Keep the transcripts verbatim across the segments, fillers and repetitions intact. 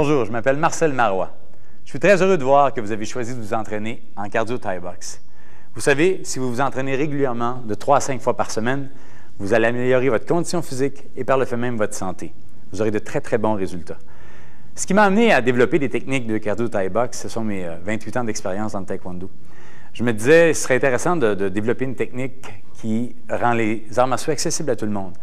Bonjour, je m'appelle Marcel Maroist. Je suis très heureux de voir que vous avez choisi de vous entraîner en cardio Thai-Box. Vous savez, si vous vous entraînez régulièrement de trois à cinq fois par semaine, vous allez améliorer votre condition physique et par le fait même votre santé. Vous aurez de très, très bons résultats. Ce qui m'a amené à développer des techniques de cardio Thai-Box, ce sont mes vingt-huit ans d'expérience dans le taekwondo. Je me disais, ce serait intéressant de, de développer une technique qui rend les arts martiaux accessibles à tout le monde.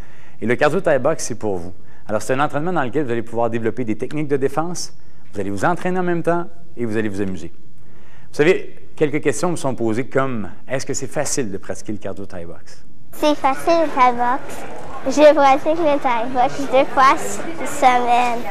Et le cardio Thai-Box, c'est pour vous. Alors, c'est un entraînement dans lequel vous allez pouvoir développer des techniques de défense, vous allez vous entraîner en même temps et vous allez vous amuser. Vous savez, quelques questions me sont posées comme « Est-ce que c'est facile de pratiquer le cardio Thai-Box? » C'est facile le Thai-Box. Je pratique le Thai-Box deux fois semaine.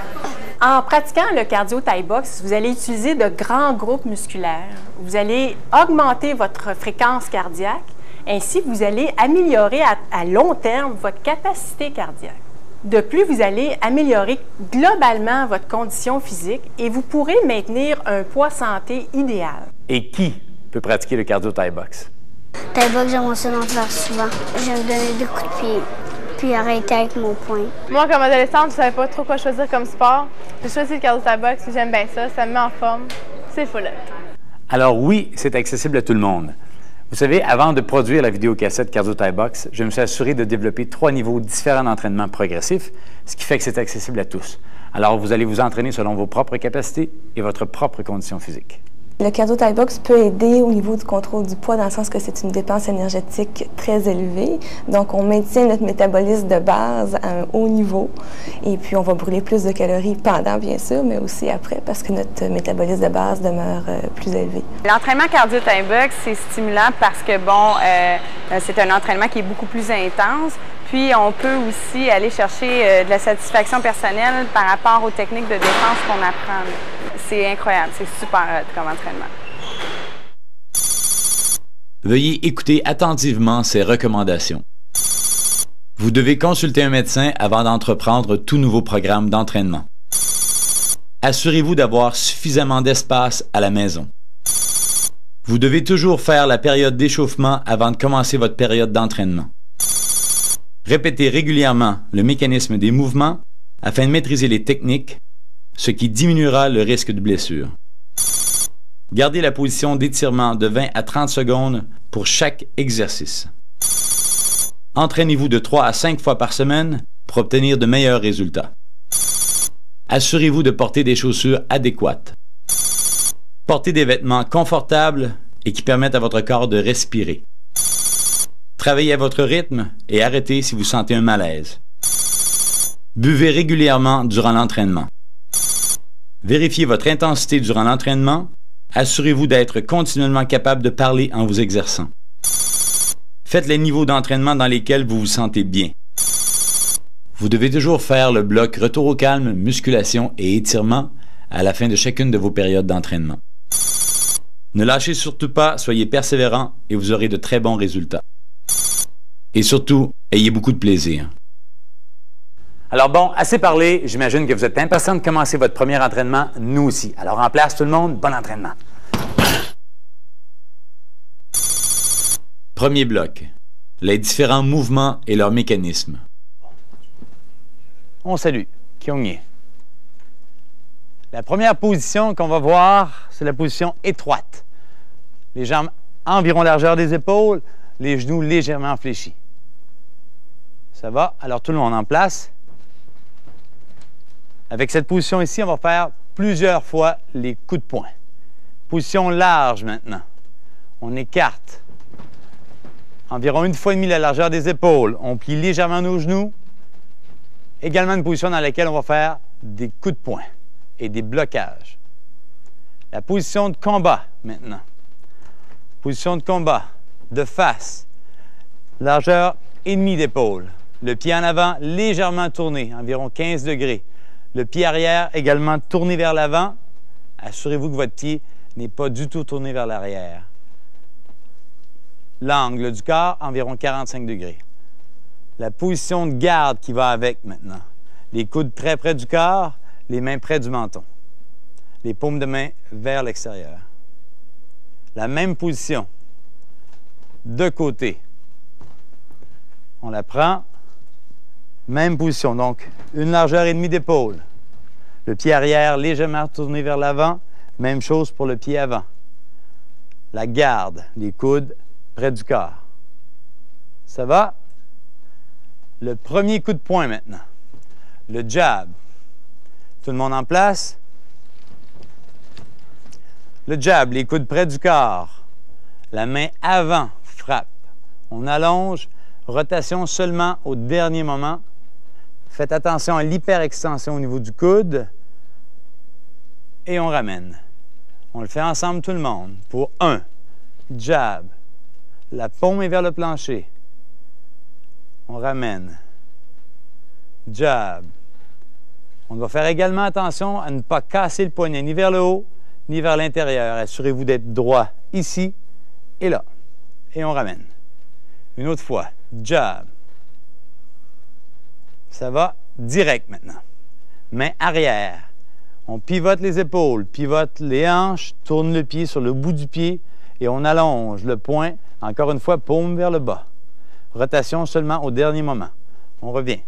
En pratiquant le cardio Thai-Box, vous allez utiliser de grands groupes musculaires. Vous allez augmenter votre fréquence cardiaque. Ainsi, vous allez améliorer à, à long terme votre capacité cardiaque. De plus, vous allez améliorer globalement votre condition physique et vous pourrez maintenir un poids santé idéal. Et qui peut pratiquer le cardio Thai-Box? Thai-Box, j'aimerais ça en faire souvent. J'aime donner des coups de pied, puis arrêter avec mon poing. Moi, comme adolescente, je ne savais pas trop quoi choisir comme sport. J'ai choisi le cardio Thai-Box, j'aime bien ça, ça me met en forme. C'est fou là. Alors oui, c'est accessible à tout le monde. Vous savez, avant de produire la vidéocassette Cardio Thai-Box, je me suis assuré de développer trois niveaux différents d'entraînement progressif, ce qui fait que c'est accessible à tous. Alors, vous allez vous entraîner selon vos propres capacités et votre propre condition physique. Le Cardio Thai-Box peut aider au niveau du contrôle du poids dans le sens que c'est une dépense énergétique très élevée. Donc, on maintient notre métabolisme de base à un haut niveau et puis on va brûler plus de calories pendant, bien sûr, mais aussi après parce que notre métabolisme de base demeure euh, plus élevé. L'entraînement Cardio Thai-Box, c'est stimulant parce que, bon, euh, c'est un entraînement qui est beaucoup plus intense. Puis, on peut aussi aller chercher euh, de la satisfaction personnelle par rapport aux techniques de défense qu'on apprend. C'est incroyable, c'est super hot comme entraînement. Veuillez écouter attentivement ces recommandations. Vous devez consulter un médecin avant d'entreprendre tout nouveau programme d'entraînement. Assurez-vous d'avoir suffisamment d'espace à la maison. Vous devez toujours faire la période d'échauffement avant de commencer votre période d'entraînement. Répétez régulièrement le mécanisme des mouvements afin de maîtriser les techniques, ce qui diminuera le risque de blessure. Gardez la position d'étirement de vingt à trente secondes pour chaque exercice. Entraînez-vous de trois à cinq fois par semaine pour obtenir de meilleurs résultats. Assurez-vous de porter des chaussures adéquates. Portez des vêtements confortables et qui permettent à votre corps de respirer. Travaillez à votre rythme et arrêtez si vous sentez un malaise. Buvez régulièrement durant l'entraînement. Vérifiez votre intensité durant l'entraînement. Assurez-vous d'être continuellement capable de parler en vous exerçant. Faites les niveaux d'entraînement dans lesquels vous vous sentez bien. Vous devez toujours faire le bloc retour au calme, musculation et étirement à la fin de chacune de vos périodes d'entraînement. Ne lâchez surtout pas, soyez persévérant et vous aurez de très bons résultats. Et surtout, ayez beaucoup de plaisir. Alors bon, assez parlé, j'imagine que vous êtes impatient de commencer votre premier entraînement, nous aussi. Alors en place tout le monde, bon entraînement. Premier bloc, les différents mouvements et leurs mécanismes. On salue, Kyongye. La première position qu'on va voir, c'est la position étroite. Les jambes environ largeur des épaules, les genoux légèrement fléchis. Ça va? Alors tout le monde en place. Avec cette position ici, on va faire plusieurs fois les coups de poing. Position large maintenant. On écarte. Environ une fois et demie la largeur des épaules. On plie légèrement nos genoux. Également une position dans laquelle on va faire des coups de poing et des blocages. La position de combat maintenant. Position de combat de face. Largeur et demie d'épaule. Le pied en avant légèrement tourné, environ quinze degrés. Le pied arrière également tourné vers l'avant. Assurez-vous que votre pied n'est pas du tout tourné vers l'arrière. L'angle du corps, environ quarante-cinq degrés. La position de garde qui va avec maintenant. Les coudes très près du corps, les mains près du menton. Les paumes de main vers l'extérieur. La même position. De côté. On la prend. Même position, donc une largeur et demie d'épaule. Le pied arrière légèrement tourné vers l'avant. Même chose pour le pied avant. La garde, les coudes près du corps. Ça va? Le premier coup de poing maintenant. Le jab. Tout le monde en place? Le jab, les coudes près du corps. La main avant frappe. On allonge. Rotation seulement au dernier moment. Faites attention à l'hyperextension au niveau du coude. Et on ramène. On le fait ensemble tout le monde. Pour un, jab. La paume est vers le plancher. On ramène. Jab. On doit faire également attention à ne pas casser le poignet, ni vers le haut, ni vers l'intérieur. Assurez-vous d'être droit ici et là. Et on ramène. Une autre fois. Jab. Ça va direct maintenant. Main arrière. On pivote les épaules, pivote les hanches, tourne le pied sur le bout du pied et on allonge le poing, encore une fois, paume vers le bas. Rotation seulement au dernier moment. On revient.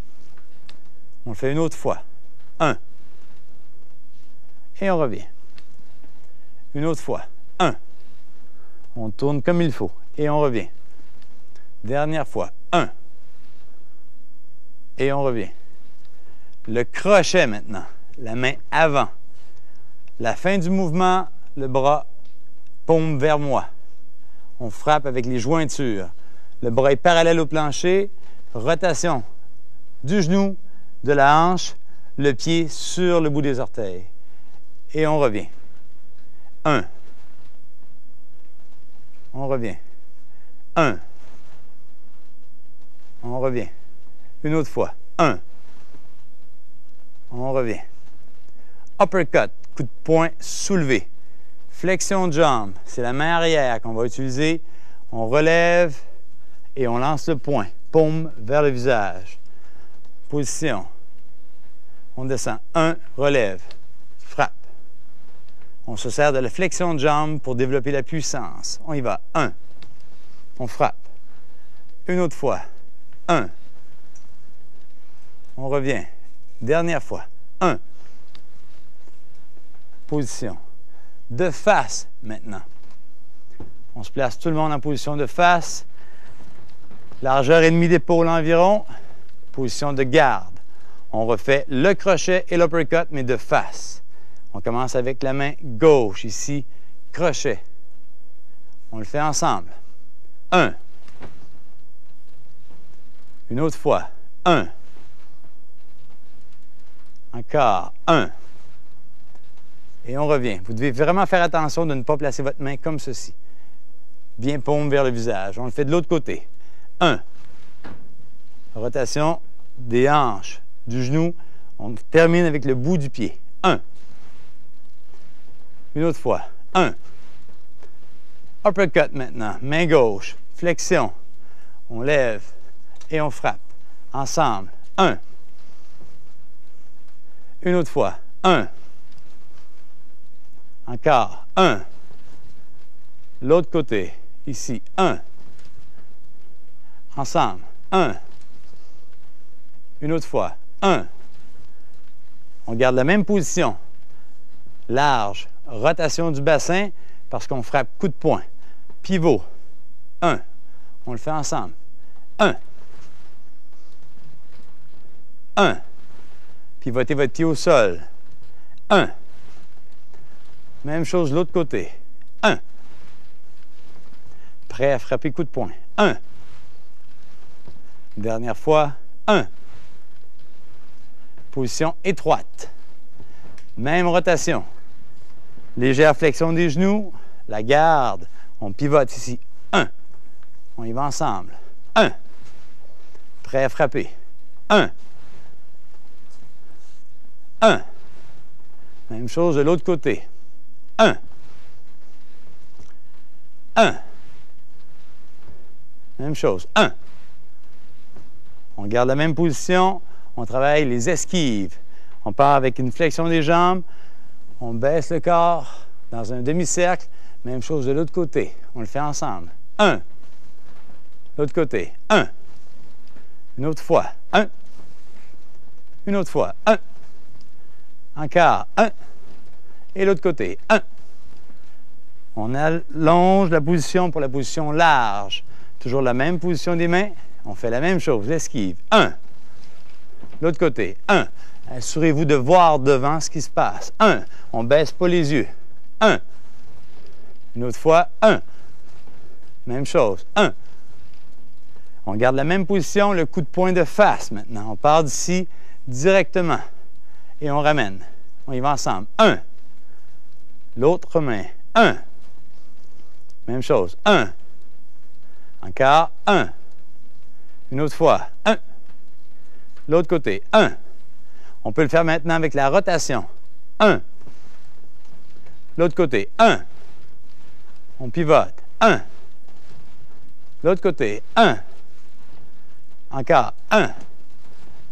On le fait une autre fois. Un. Et on revient. Une autre fois. Un. On tourne comme il faut et on revient. Dernière fois. Un. Et on revient. Le crochet maintenant. La main avant. La fin du mouvement, le bras paume vers moi. On frappe avec les jointures. Le bras est parallèle au plancher. Rotation du genou, de la hanche, le pied sur le bout des orteils. Et on revient. Un. On revient. Un. On revient. Une autre fois. Un. On revient. Uppercut, coup de poing soulevé. Flexion de jambe, c'est la main arrière qu'on va utiliser. On relève et on lance le poing. Paume vers le visage. Position. On descend. Un, relève. Frappe. On se sert de la flexion de jambe pour développer la puissance. On y va. Un. On frappe. Une autre fois. Un. On revient. Dernière fois. Un. Position. De face maintenant. On se place tout le monde en position de face. Largeur et demie d'épaule environ. Position de garde. On refait le crochet et l'uppercut, mais de face. On commence avec la main gauche ici. Crochet. On le fait ensemble. Un. Une autre fois. Un. Encore. Un. Et on revient. Vous devez vraiment faire attention de ne pas placer votre main comme ceci. Bien paume vers le visage. On le fait de l'autre côté. Un. Rotation des hanches, du genou. On termine avec le bout du pied. Un. Une autre fois. Un. Uppercut maintenant. Main gauche. Flexion. On lève et on frappe. Ensemble. Un. Une autre fois. Un. Encore. Un. L'autre côté. Ici. Un. Ensemble. Un. Une autre fois. Un. On garde la même position. Large. Rotation du bassin parce qu'on frappe coup de poing. Pivot. Un. On le fait ensemble. Un. Un. Pivotez votre pied au sol. Un. Même chose de l'autre côté. Un. Prêt à frapper coup de poing. Un. Dernière fois. Un. Position étroite. Même rotation. Légère flexion des genoux. La garde. On pivote ici. Un. On y va ensemble. Un. Prêt à frapper. Un. Un. Même chose de l'autre côté. Un. Un. Même chose. Un. On garde la même position. On travaille les esquives. On part avec une flexion des jambes. On baisse le corps dans un demi-cercle. Même chose de l'autre côté. On le fait ensemble. Un. L'autre côté. Un. Une autre fois. Un. Une autre fois. Un. Un quart, un. Et l'autre côté, un. On allonge la position pour la position large. Toujours la même position des mains. On fait la même chose, l'esquive, un. L'autre côté, un. Assurez-vous de voir devant ce qui se passe. un. On ne baisse pas les yeux. un. Une autre fois, un. Même chose, un. On garde la même position, le coup de poing de face maintenant. On part d'ici directement et on ramène. On y va ensemble. un. L'autre main, un. Même chose, un. Encore, un. Une autre fois, un. L'autre côté, un. On peut le faire maintenant avec la rotation. un. L'autre côté, un. On pivote, un. L'autre côté, un. Encore, un.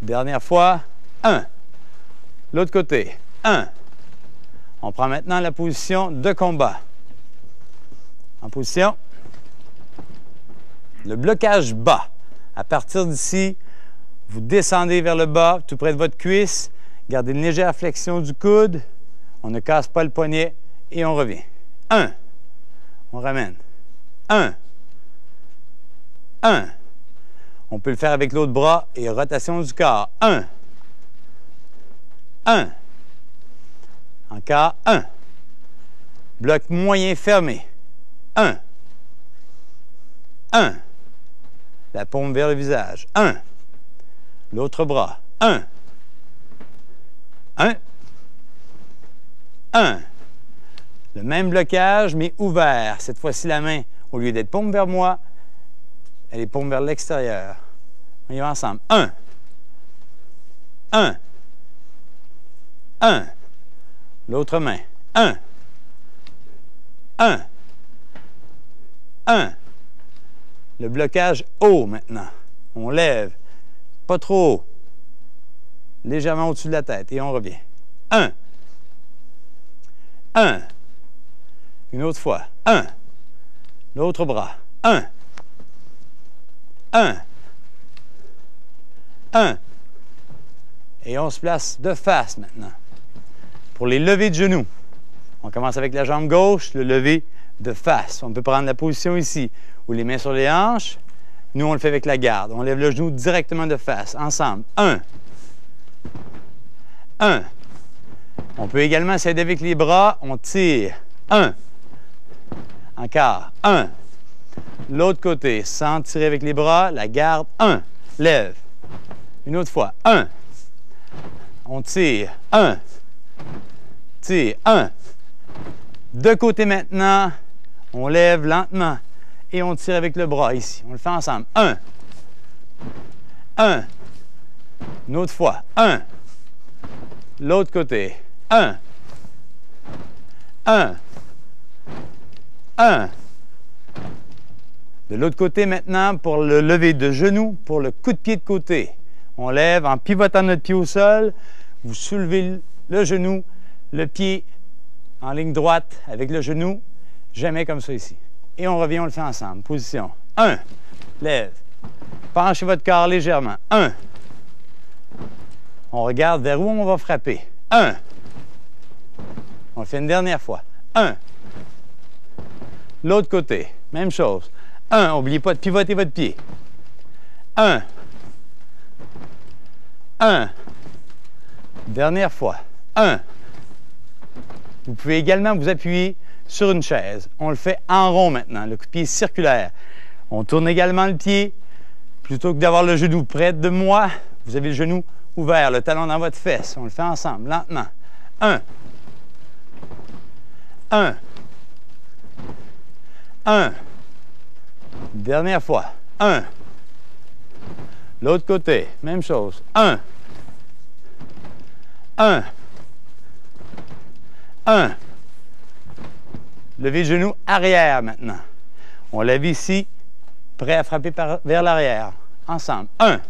Dernière fois, un. L'autre côté, un. On prend maintenant la position de combat. En position, le blocage bas. À partir d'ici, vous descendez vers le bas, tout près de votre cuisse. Gardez une légère flexion du coude. On ne casse pas le poignet et on revient. un. On ramène. un. un. On peut le faire avec l'autre bras et rotation du corps. un. un. Encore un. Bloc moyen fermé. un. un. La paume vers le visage. un. L'autre bras. un. un. un. Le même blocage, mais ouvert. Cette fois-ci, la main, au lieu d'être paume vers moi, elle est paume vers l'extérieur. On y va ensemble. un. un. un. L'autre main. un. un. un. Le blocage haut maintenant. On lève. Pas trop haut. Légèrement au-dessus de la tête. Et on revient. un. un. Une autre fois. un. L'autre bras. un. un. un. Et on se place de face maintenant. Pour les levées de genoux, on commence avec la jambe gauche, le lever de face. On peut prendre la position ici, ou les mains sur les hanches. Nous, on le fait avec la garde. On lève le genou directement de face. Ensemble. un. un. On peut également s'aider avec les bras. On tire. un. Encore. un. L'autre côté, sans tirer avec les bras. La garde. un. Lève. Une autre fois. un. On tire. un. Tire. un. De côté maintenant, on lève lentement et on tire avec le bras ici. On le fait ensemble. un. un. Une autre fois. un. L'autre côté. un. un. un. De l'autre côté maintenant, pour le lever de genou, pour le coup de pied de côté. On lève en pivotant notre pied au sol. Vous soulevez le genou, le pied en ligne droite avec le genou. Jamais comme ça ici. Et on revient, on le fait ensemble. Position. un. Lève. Penchez votre corps légèrement. un. On regarde vers où on va frapper. un. On le fait une dernière fois. un. L'autre côté. Même chose. un. N'oubliez pas de pivoter votre pied. un. un. Dernière fois. un. Vous pouvez également vous appuyer sur une chaise. On le fait en rond maintenant, le coup de pied circulaire. On tourne également le pied. Plutôt que d'avoir le genou près de moi, vous avez le genou ouvert, le talon dans votre fesse. On le fait ensemble, lentement. un. un. un. Dernière fois. un. L'autre côté, même chose. un. un. un. Levez le genou arrière maintenant. On lève ici, prêt à frapper par, vers l'arrière. Ensemble. un.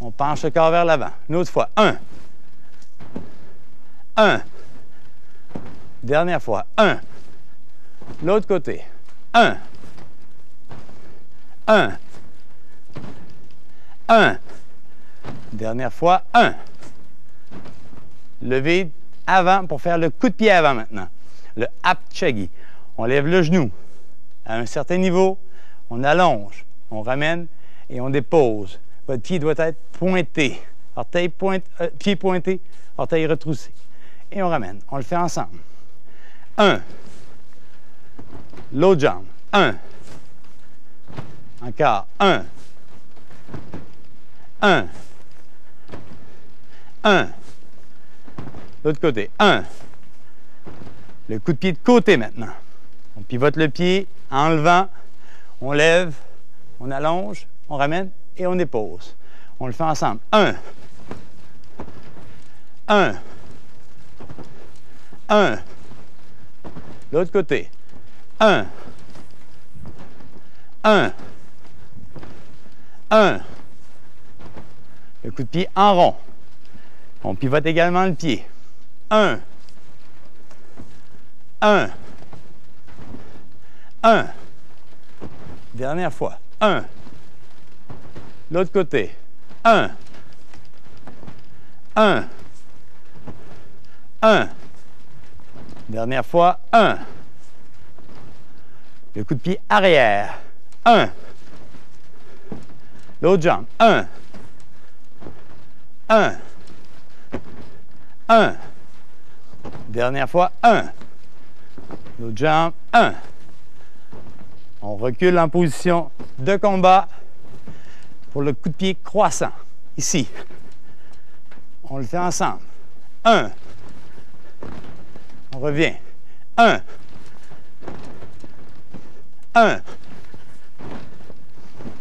On penche le corps vers l'avant. Une autre fois. un. un. Dernière fois. un. L'autre côté. un. un. un. Dernière fois. un. Levez avant pour faire le coup de pied avant maintenant. Le hap-chegi. On lève le genou à un certain niveau, on allonge, on ramène et on dépose. Votre pied doit être pointé. Orteil pointe, euh, pied pointé, orteil retroussé. Et on ramène. On le fait ensemble. Un. L'autre jambe. Un. Encore. Un. Un. Un. L'autre côté. Un. Le coup de pied de côté maintenant. On pivote le pied en levant. On lève. On allonge. On ramène et on dépose. On le fait ensemble. Un. Un. Un. L'autre côté. Un. Un. Un. Le coup de pied en rond. On pivote également le pied. Un. Un. Un. Dernière fois. Un. L'autre côté. Un. Un. Un. Dernière fois. Un. Le coup de pied arrière. Un. L'autre jambe. Un. Un. Un. Dernière fois. Un. L'autre jambe. Un. On recule en position de combat pour le coup de pied croissant. Ici. On le fait ensemble. Un. On revient. Un. Un.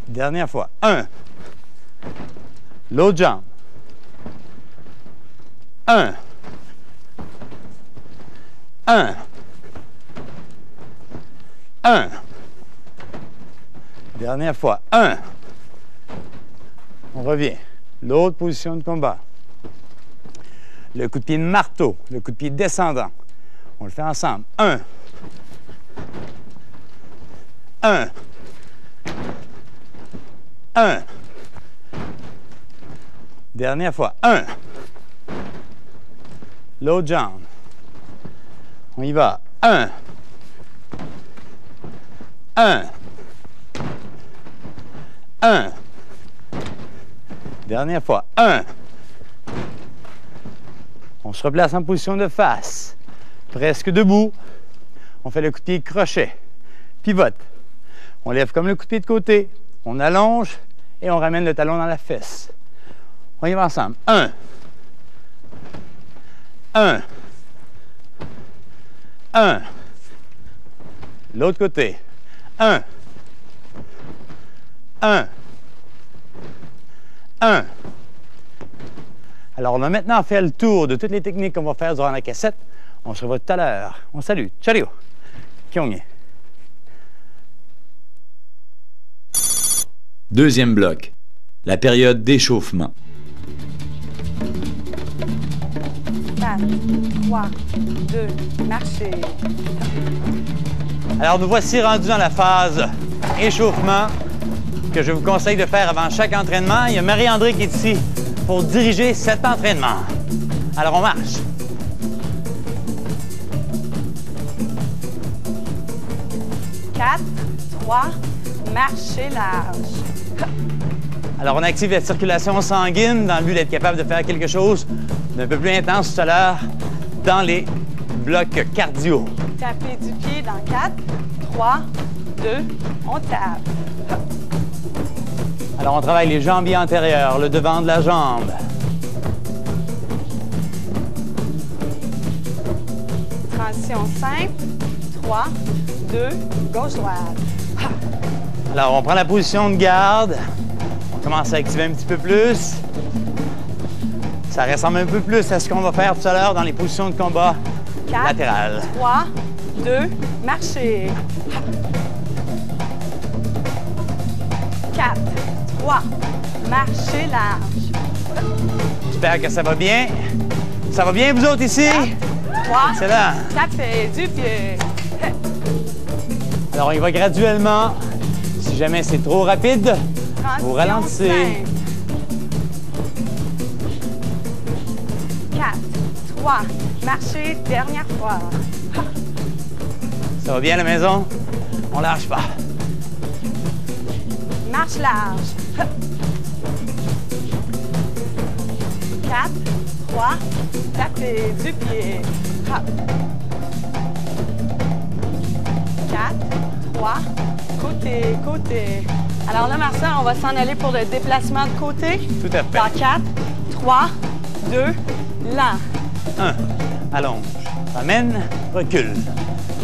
Dernière fois. Un. L'autre jambe. Un. Un. Un. Dernière fois. Un. On revient. L'autre position de combat. Le coup de pied de marteau. Le coup de pied descendant. On le fait ensemble. Un. Un. Un. Dernière fois. Un. L'autre jambe. On y va. Un. Un. Un. Dernière fois. Un. On se replace en position de face. Presque debout. On fait le coup de pied crochet. Pivote. On lève comme le coup de pied de côté. On allonge et on ramène le talon dans la fesse. On y va ensemble. Un. Un. Un. L'autre côté. Un. Un. Un. Alors, on a maintenant fait le tour de toutes les techniques qu'on va faire durant la cassette. On se revoit tout à l'heure. On salue. Ciao. Kyongye. Deuxième bloc, la période d'échauffement. quatre, trois, deux, marchez. Alors nous voici rendus dans la phase échauffement que je vous conseille de faire avant chaque entraînement. Il y a Marie-Andrée qui est ici pour diriger cet entraînement. Alors on marche. quatre, trois, marchez large. Alors, on active la circulation sanguine dans le but d'être capable de faire quelque chose d'un peu plus intense tout à l'heure dans les blocs cardio. Tapez du pied dans quatre, trois, deux, on tape. Alors, on travaille les jambiers antérieurs, le devant de la jambe. Transition simple, trois, deux, gauche-droite. Alors, on prend la position de garde. On commence à activer un petit peu plus. Ça ressemble un peu plus à ce qu'on va faire tout à l'heure dans les positions de combat latérales. trois, deux, marchez. quatre, trois, marchez large. J'espère que ça va bien. Ça va bien, vous autres, ici? quatre, trois, c'est là. Tapez du pied. Alors, il va graduellement. Si jamais c'est trop rapide, vous ralentissez. quatre, trois, marchez, dernière fois. Ça va bien à la maison? On lâche pas. Marche large. quatre, trois, tapez du pied. quatre, trois, côté, côté. Alors là, Marcel, on va s'en aller pour le déplacement de côté. Tout à fait. Dans quatre, trois, deux, là. un, allonge, ramène, recule.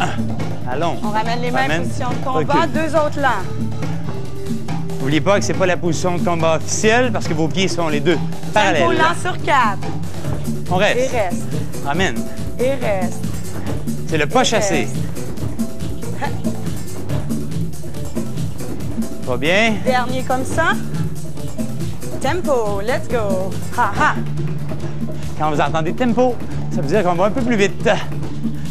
un, allonge, on ramène les ramène, mêmes positions de combat, recule. Deux autres là. N'oubliez pas que ce n'est pas la position de combat officielle parce que vos pieds sont les deux parallèles. Tempo lent sur quatre. On reste. Et reste. Ramène. Et reste. C'est le pas chassé. Pas bien. Dernier comme ça. Tempo, let's go. Ha, ha. Quand vous entendez tempo, ça veut dire qu'on va un peu plus vite.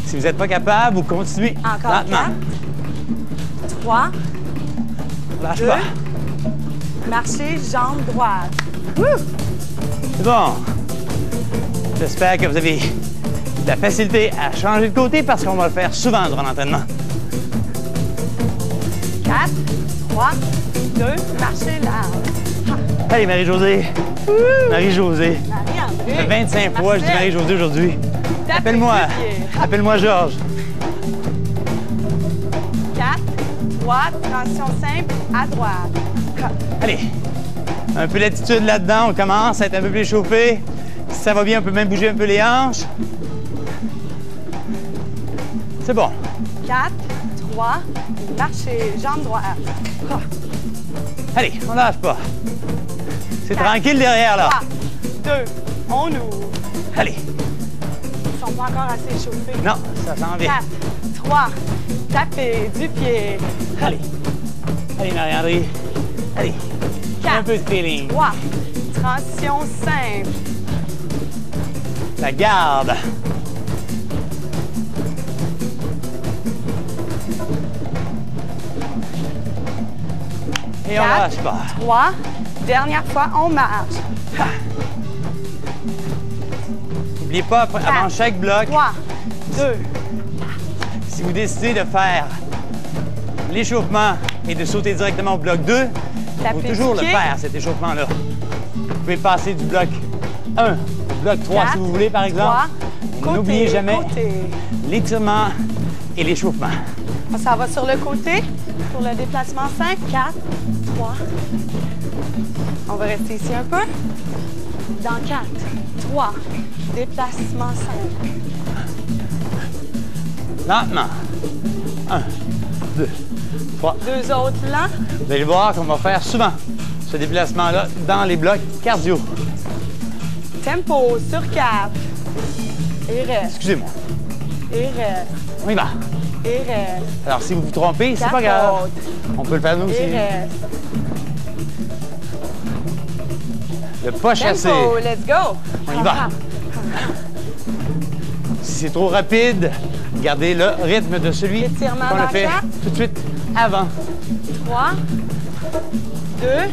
Si vous n'êtes pas capable, vous continuez encore lentement. quatre, trois, lâche deux, pas. Marchez, jambe droite. C'est bon. J'espère que vous avez de la facilité à changer de côté parce qu'on va le faire souvent durant l'entraînement. quatre, trois, deux, marchez là. Ha. Allez, Marie-Josée. Marie-Josée. Marie-Andrée. Ça fait vingt-cinq fois que je dis Marie-Josée aujourd'hui. Appelle-moi. Appelle-moi Georges. quatre, trois, transition simple à droite. Allez. Un peu d'attitude là-dedans. On commence à être un peu plus échauffé. Si ça va bien, on peut même bouger un peu les hanches. C'est bon. quatre, trois, marchez, jambe droite. Allez, on lâche pas. C'est tranquille derrière, là. trois, deux, on ouvre. Allez. Ils sont pas encore assez échauffés. Non, ça s'en vient. quatre, trois, tapez du pied. Allez. Allez, Marie-Andrée. Allez. quatre, un peu de feeling. trois, transition simple. La garde. Et on lâche pas. trois, dernière fois, on marche. N'oubliez pas, après, quatre, avant chaque bloc, trois, deux, si vous décidez de faire l'échauffement et de sauter directement au bloc deux, il faut toujours le faire, cet échauffement-là. Vous pouvez passer du bloc un au bloc trois, quatre, si vous voulez, par exemple. N'oubliez jamais l'étirement et l'échauffement. Ça va sur le côté pour le déplacement simple. quatre, trois. On va rester ici un peu. Dans quatre, trois, déplacement simple. Lentement. un, deux, trois. Deux autres là. Vous allez voir qu'on va faire souvent ce déplacement-là dans les blocs cardio. Tempo sur quatre. Et reste. Excusez-moi. Et reste. On y va. Et reste. Alors, si vous vous trompez, c'est pas grave. On peut le faire nous aussi. Et reste. Le pas chassé. Tempo, let's go. On y va. Si c'est trop rapide, gardez le rythme de celui qu'on a fait tout de suite avant. trois, deux.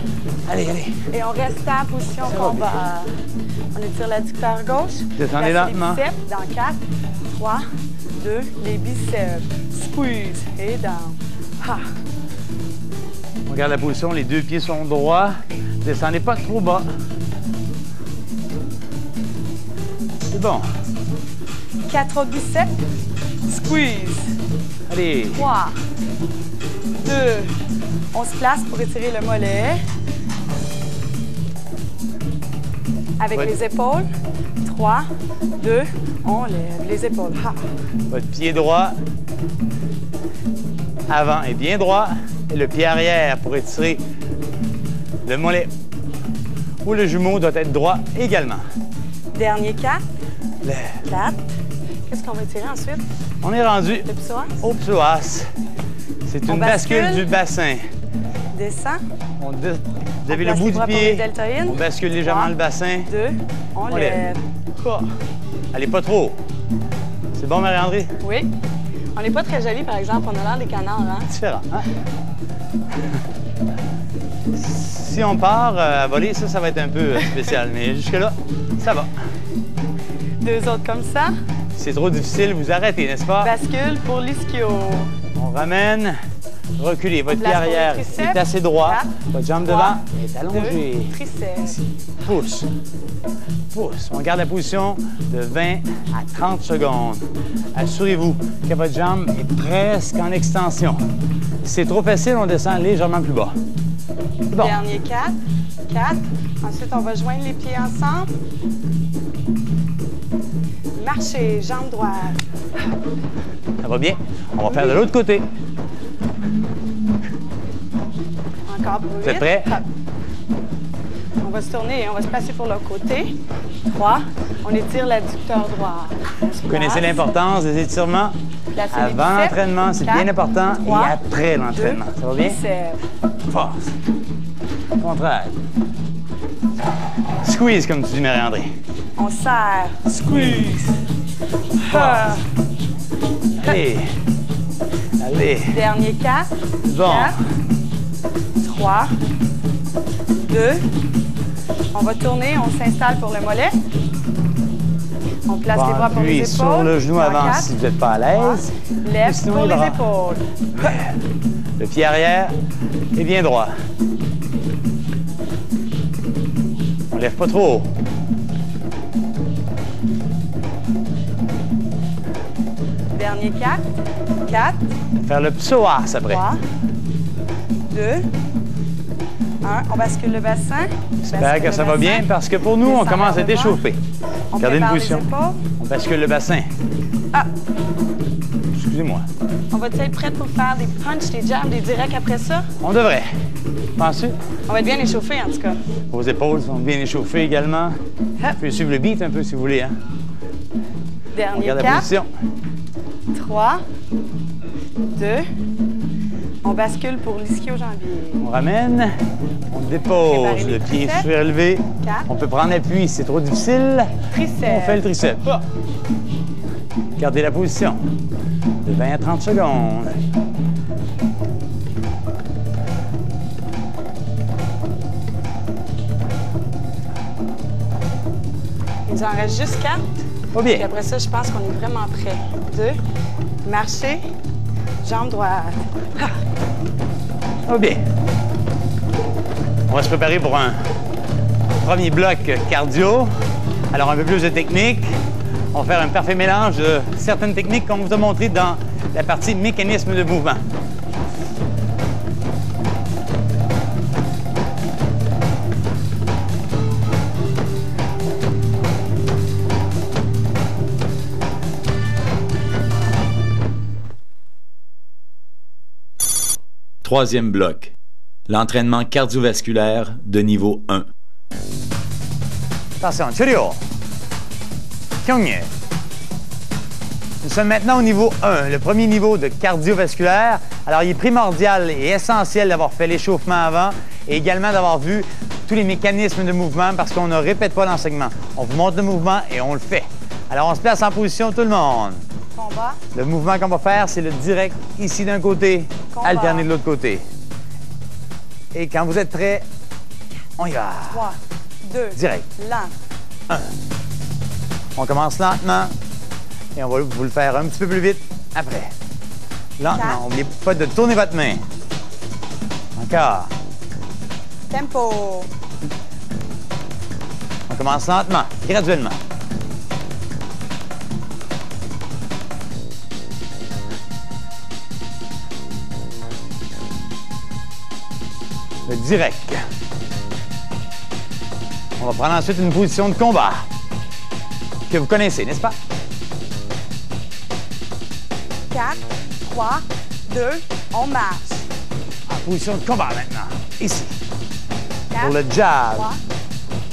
Allez, allez. Et on reste à la position combat. On étire l'adducteur gauche. Descendez lentement. Dans quatre, trois, deux, les biceps. Squeeze et down. Ha. On regarde la position, les deux pieds sont droits. Descendez pas trop bas. C'est bon. quatre autres biceps. Squeeze. Allez. trois, deux. On se place pour étirer le mollet. Avec votre... les épaules. trois, deux. On lève les épaules. Ha. Votre pied droit. Avant est bien droit. Et le pied arrière pour étirer le mollet. Ou le jumeau doit être droit également. Dernier quatre. Le... quatre. Qu'est-ce qu'on va étirer ensuite? On est rendu au psoas. C'est une bascule. bascule du bassin. Descend. On de... Vous avez on le bout du pied. On bascule légèrement trois, le bassin. deux. On, on lève. lève. Allez, pas trop. C'est bon, Marie-Andrée? Oui. On n'est pas très jolis, par exemple. On a l'air des canards, hein? Différent, hein? Si on part euh, à voler, ça, ça va être un peu spécial. Mais jusque-là, ça va. deux autres comme ça. C'est trop difficile, vous arrêtez, n'est-ce pas? Bascule pour l'ischio. On ramène. Reculez, votre pied arrière est assez droit. Quatre, votre jambe trois, devant est allongée. Deux, triceps. Pousse. Pousse. On garde la position de vingt à trente secondes. Assurez-vous que votre jambe est presque en extension. Si c'est trop facile, on descend légèrement plus bas. Bon. Dernier quatre. quatre. Ensuite, on va joindre les pieds ensemble. Marchez, jambe droite. Ça va bien. On va oui. faire de l'autre côté. Encore plus vite. Vous êtes prêts? On va se tourner et on va se passer pour l'autre côté. trois. On étire l'adducteur droit. Vous connaissez l'importance des étirements? Placez avant l'entraînement, c'est bien important. trois, et après l'entraînement. Ça va bien? Bicep. Force. Contraire. Squeeze, comme tu dis, Marie-Andrée. On serre. Squeeze. Force. Allez. Allez. Dernier quatre. Bon. trois, deux. On va tourner, on s'installe pour le mollet. On place bon, les bras pour les épaules. Sur le genou avant si vous n'êtes pas à l'aise. Lève pour les bras. Épaules. Le pied arrière est bien droit. On lève pas trop haut. Dernier quatre, quatre. On va faire le psoas après. trois, deux, un. On bascule le bassin. J'espère que ça va bien parce que pour nous, on commence à être échauffé. Gardez une position. On bascule le bassin. Ah! Excusez-moi. On va-t-il être prête pour faire des punches, des jabs, des directs après ça? On devrait. Penses-tu? On va être bien échauffé en tout cas. Vos épaules sont bien échauffées également. Hop. Vous pouvez suivre le beat un peu si vous voulez. Hein? Dernier quatre. On garde la position. trois, deux. On bascule pour l'ischio-jambier. On ramène, on dépose, le pied surélevé. On peut prendre appui si c'est trop difficile. Triceps. On fait le triceps. Oh. Gardez la position de vingt à trente secondes. Il nous en reste juste quatre. Pas bien. Et après ça, je pense qu'on est vraiment prêts. Deux, marcher. Jambe droite. Oh bien. On va se préparer pour un premier bloc cardio. Alors, un peu plus de technique. On va faire un parfait mélange de certaines techniques qu'on vous a montrées dans la partie mécanisme de mouvement. Troisième bloc, l'entraînement cardiovasculaire de niveau un. Attention, cheerio! Kyongye! Nous sommes maintenant au niveau un, le premier niveau de cardiovasculaire. Alors, il est primordial et essentiel d'avoir fait l'échauffement avant et également d'avoir vu tous les mécanismes de mouvement parce qu'on ne répète pas l'enseignement. On vous montre le mouvement et on le fait. Alors, on se place en position tout le monde. Combat. Le mouvement qu'on va faire, c'est le direct ici d'un côté, combat. Alterné de l'autre côté. Et quand vous êtes prêts, on y va. trois, deux, direct. Lent. un. On commence lentement et on va vous le faire un petit peu plus vite après. Lentement, n'oubliez pas de tourner votre main. Encore. Tempo. On commence lentement, graduellement. Le direct. On va prendre ensuite une position de combat que vous connaissez, n'est-ce pas? quatre, trois, deux, on marche. En position de combat maintenant, ici. quatre, pour le jab,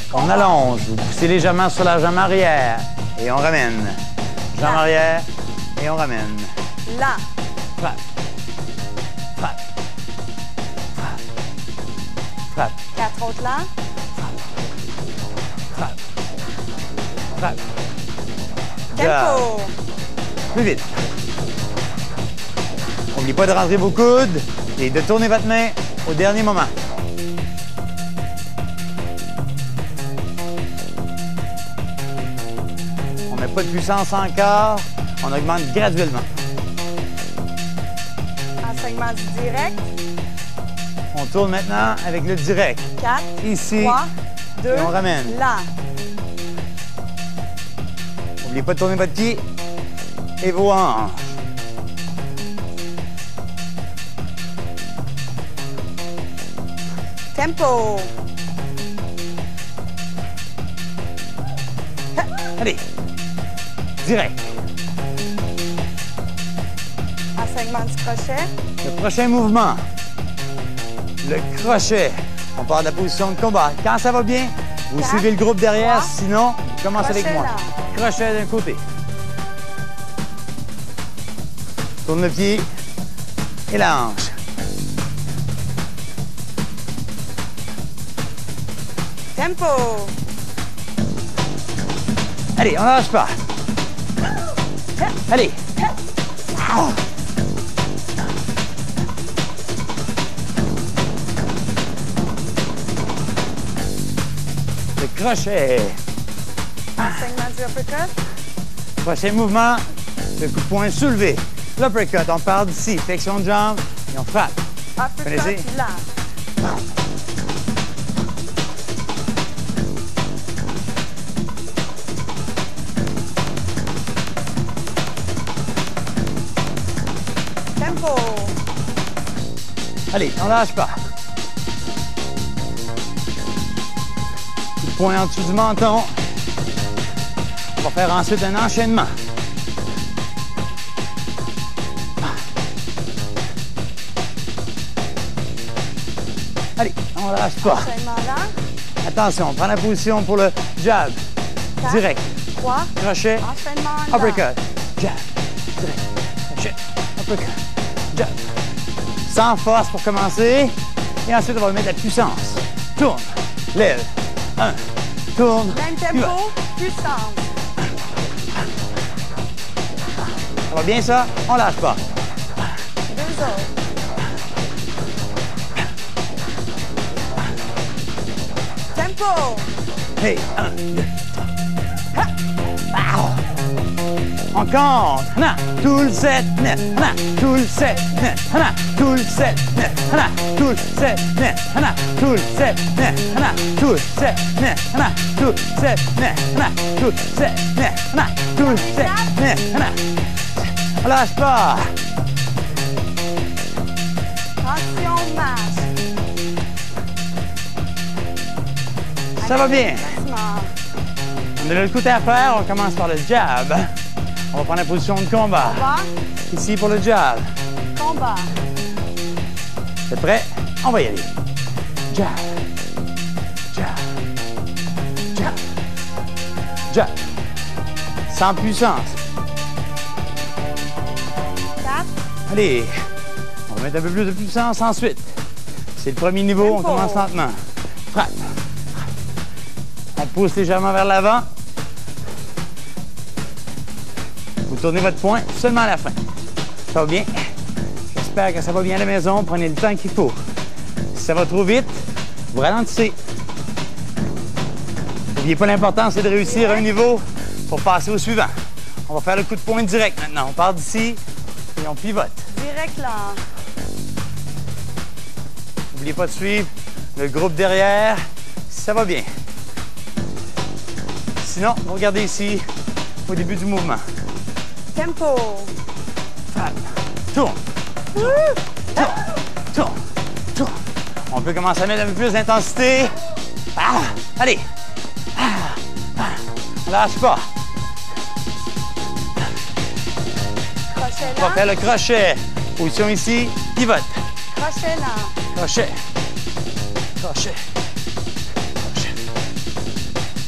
trois, on allonge, vous poussez légèrement sur la jambe arrière et on ramène. Jambe là. Arrière et on ramène. Là. Frappe. Frappe. Frappe. Quatre autres là. Frappe. Frappe. Tempo. Plus vite. N'oubliez pas de rentrer vos coudes et de tourner votre main au dernier moment. On met pas de puissance encore. On augmente graduellement. Enseignement du direct. On tourne maintenant avec le direct. quatre, ici, trois, deux, et on ramène. Là. N'oubliez pas de tourner votre pied et vos hanches. Tempo. Allez, direct. Enseignement du crochet. Le prochain mouvement, le crochet. On part de la position de combat. Quand ça va bien, vous quatre, suivez le groupe derrière, trois, sinon, vous commencez avec moi. Là. Crochet d'un côté. Tourne le pied et la hanche. Tempo. Allez, on ne lâche pas. Allez. Le crochet. Enseignement du uppercut. Prochain mouvement, le coup de poing soulevé. L'uppercut, on part d'ici. Flexion de jambe et on frappe. Uppercut, là. Allez, on lâche pas. Coup de poing en dessous du menton. On va faire ensuite un enchaînement. Allez, on lâche pas. Attention, on prend la position pour le jab. Quatre, direct. trois, crochet. Uppercut. Jab. Direct. Crochet. Uppercut. Jab. Sans force pour commencer. Et ensuite, on va mettre la puissance. Tourne, lève, un, tourne. Même tempo, puissance. Ça va bien ça? On lâche pas. Deux autres. Tempo. Et un, deux, trois. On compte. Tout le set, net. Tout le set, net. Tout le set, net. Tout le set, net. Tout le set, net. Tout le set, net. Tout le set, net. Tout le set, net. Tout le set, net. On lâche pas. Attention, marche. Ça va bien. On a le coup à faire. On commence par le jab. On va prendre la position de combat. Combat. Ici pour le jab. Combat. C'est prêt? On va y aller. Jab. Jab. Jab. Jab. Sans puissance. Jab. Allez. On va mettre un peu plus de puissance ensuite. C'est le premier niveau. Tempo. On commence lentement. Frappe. On pousse légèrement vers l'avant. Tournez votre poing seulement à la fin. Ça va bien? J'espère que ça va bien à la maison. Prenez le temps qu'il faut. Si ça va trop vite, vous ralentissez. N'oubliez pas l'important, c'est de réussir un niveau pour passer au suivant. On va faire le coup de poing direct maintenant. On part d'ici et on pivote. Direct là. N'oubliez pas de suivre le groupe derrière si ça va bien. Sinon, vous regardez ici au début du mouvement. Tempo. Frappe. Tourne. Tourne. Tourne. Tourne. Tourne. On peut commencer à mettre un peu plus d'intensité. Ah. Allez. Ah. Ah. On lâche pas. Crochet là. On va faire le crochet. Position ici. Pivote. Crochet là. Crochet. Crochet. Crochet.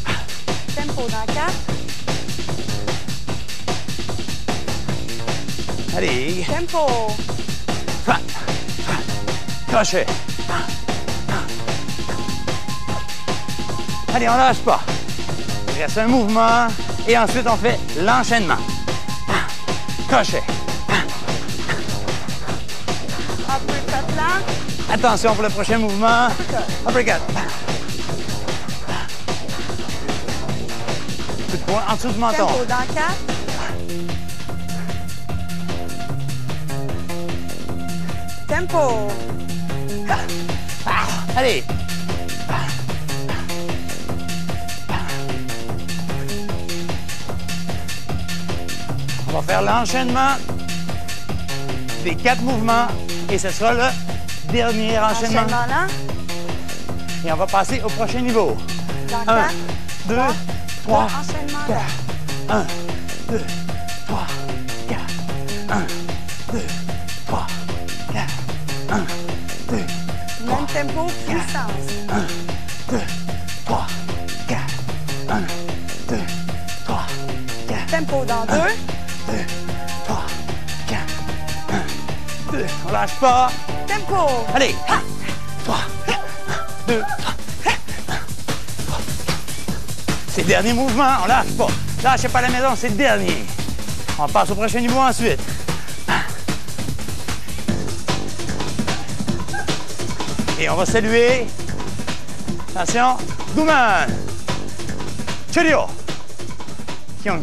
Ah. Tempo dans quatre. Allez. Tempo. Frappe. Frappe. Crochet. Allez, on lâche pas. Il reste un mouvement et ensuite on fait l'enchaînement. Crochet. Uppercut là. Attention pour le prochain mouvement. Uppercut. Uppercut. coup de poing en dessous du menton. Tempo dans quatre. Tempo. Ah. Ah. Allez. Ah. On va faire l'enchaînement des quatre mouvements et ce sera le dernier enchaînement. Enchaînement là. Et on va passer au prochain niveau. Dans un, deux, trois, quatre. un, deux, trois, quatre. un, deux, trois, quatre. un, deux, trois, même tempo, puissance. un, deux, trois, quatre. un, deux, trois, quatre. Tempo dans deux. deux, trois, quatre. un, deux. On lâche pas. Tempo. Allez. trois, deux, c'est le dernier mouvement, on lâche pas. Lâchez pas la maison, c'est le dernier. On passe au prochain niveau ensuite. Et on va saluer. Attention, Douman. Cheerio. Kyung.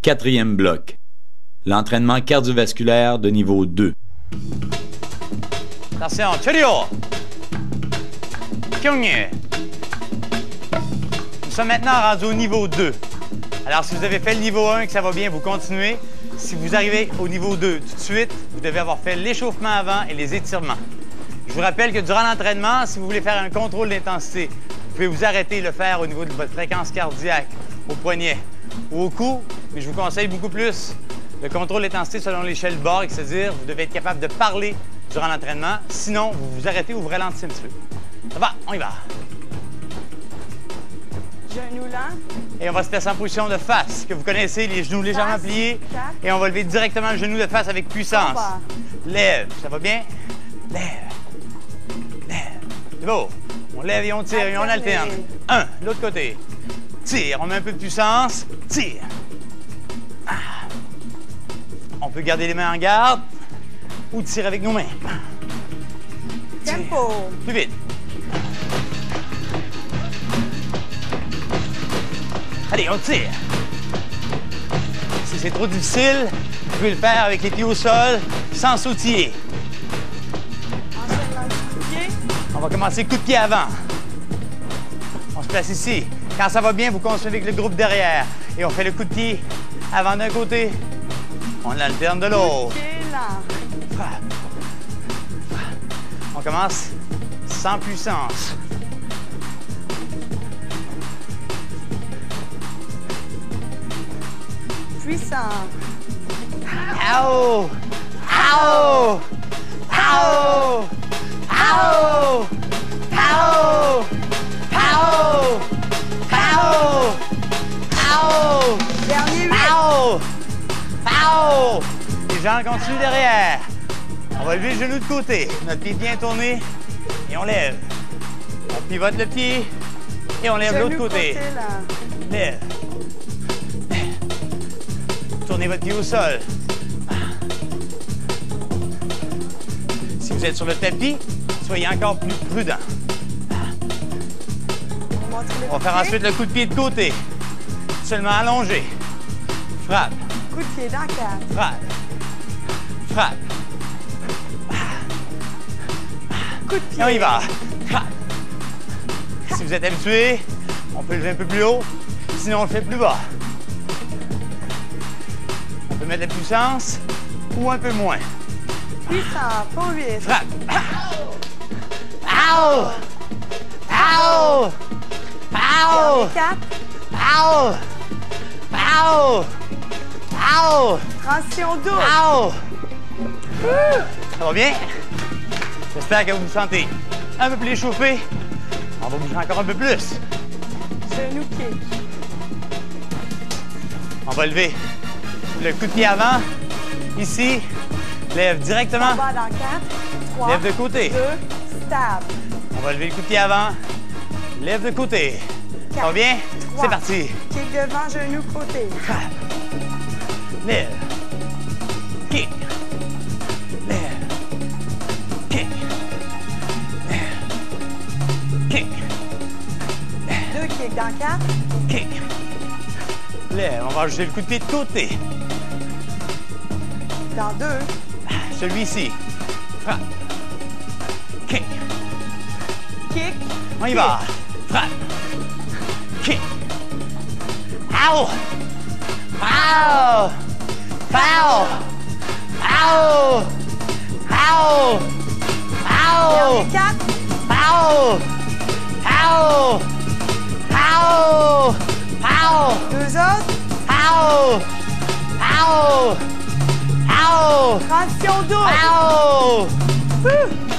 Quatrième bloc. L'entraînement cardiovasculaire de niveau deux. Attention, cheerio. Nous sommes maintenant rendus au niveau deux. Alors, si vous avez fait le niveau un et que ça va bien, vous continuez. Si vous arrivez au niveau deux tout de suite, vous devez avoir fait l'échauffement avant et les étirements. Je vous rappelle que durant l'entraînement, si vous voulez faire un contrôle d'intensité, vous pouvez vous arrêter et le faire au niveau de votre fréquence cardiaque, au poignet ou au cou. Mais je vous conseille beaucoup plus le contrôle d'intensité selon l'échelle Borg, c'est-à-dire vous devez être capable de parler durant l'entraînement. Sinon, vous vous arrêtez ou vous ralentissez un petit peu. Ça va, on y va. Genoux lents. Et on va se placer en position de face, que vous connaissez, les genoux légèrement pliés. Quatre. Et on va lever directement le genou de face avec puissance. Lève, ça va bien? Lève, lève. C'est beau. On lève et on tire et on alterne. Un, l'autre côté. Tire, on met un peu de puissance. Tire. Ah. On peut garder les mains en garde ou tirer avec nos mains. Tire. Tempo. Plus vite. Allez, on tire. Si c'est trop difficile, vous pouvez le faire avec les pieds au sol, sans sautiller. On va commencer coup de pied avant. On se place ici. Quand ça va bien, vous continuez avec le groupe derrière. Et on fait le coup de pied avant d'un côté. On alterne de l'autre. On commence sans puissance. Puissant. Aouh! Aouh! Aouh! Aouh! Aouh! Aouh! Aouh! Aouh! Dernier aouh! Aouh! Les gens continuent derrière. On va lever le genou de côté. Notre pied bien tourné. Et on lève. On pivote le pied. Et on lève l'autre côté. Lève. Tournez votre pied au sol. Si vous êtes sur le tapis, soyez encore plus prudent. On va faire ensuite le coup de pied de côté. Seulement allongé. Frappe. Coup de pied dans le cadre. Frappe. Frappe. Coup de pied. Et on y va. Frappe. Si vous êtes habitué, on peut lever un peu plus haut. Sinon, on le fait plus bas. On peut mettre de la puissance ou un peu moins. Puissant, pas vite. Frappe. Aouh! Aouh! Aouh! Aouh! Aouh! Aouh! Transition douce. Aouh! Ça va bien? J'espère que vous vous sentez un peu plus échauffé. On va bouger encore un peu plus. Genou kick. On va lever. Le coup de pied avant, ici, lève directement. On va dans quatre, trois, lève de côté. deux, stable. On va lever le coup de pied avant, lève de côté. quatre, ça va bien? C'est parti. Kick devant, genou, côté. Frappe. Lève. Kick. Lève. Kick. Lève. Kick. kick dans quatre. Kick. Lève, on va ajouter le coup de pied de côté. Dans deux. Celui-ci. Frappe. Kick. Kick. On y kick. va. Frappe. Kick. Ow. Ow. Ow. Ow. Ow. Ow. Quatre. Ow. Ow. Ow. Ow. Deux autres. Ow. Ow. Ow. Transition double. Ow.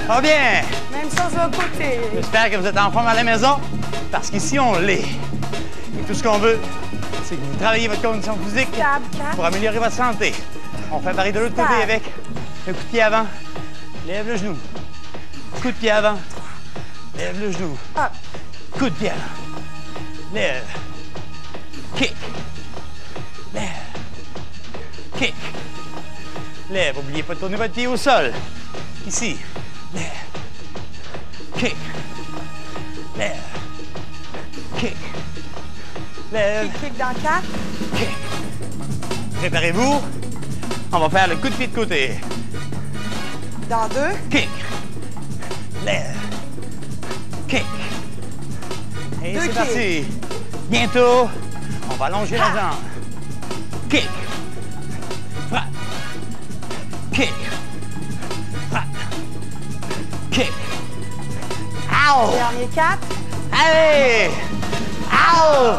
Ah bien. Même chose de l'autre côté. J'espère que vous êtes en forme à la maison, parce qu'ici, on l'est. Et tout ce qu'on veut, c'est que vous travaillez votre condition physique pour améliorer votre santé. On fait pareil de l'autre côté avec le coup de pied avant. Lève le genou. Coup de pied avant. Lève le genou. Hop. Coup de pied avant. Lève. Kick. Lève. Kick. Lève. N'oubliez pas de tourner votre pied au sol. Ici. Lève. Kick. Lève. Kick. Lève. Kick, kick dans quatre. Kick. Préparez-vous. On va faire le coup de pied de côté. Dans deux. Kick. Lève. Kick. Et c'est parti. Bientôt, on va allonger la jambe. Kick. Frappe. Kick. Frappe. Kick. Ow. Dernier quatre. Allez. Ow.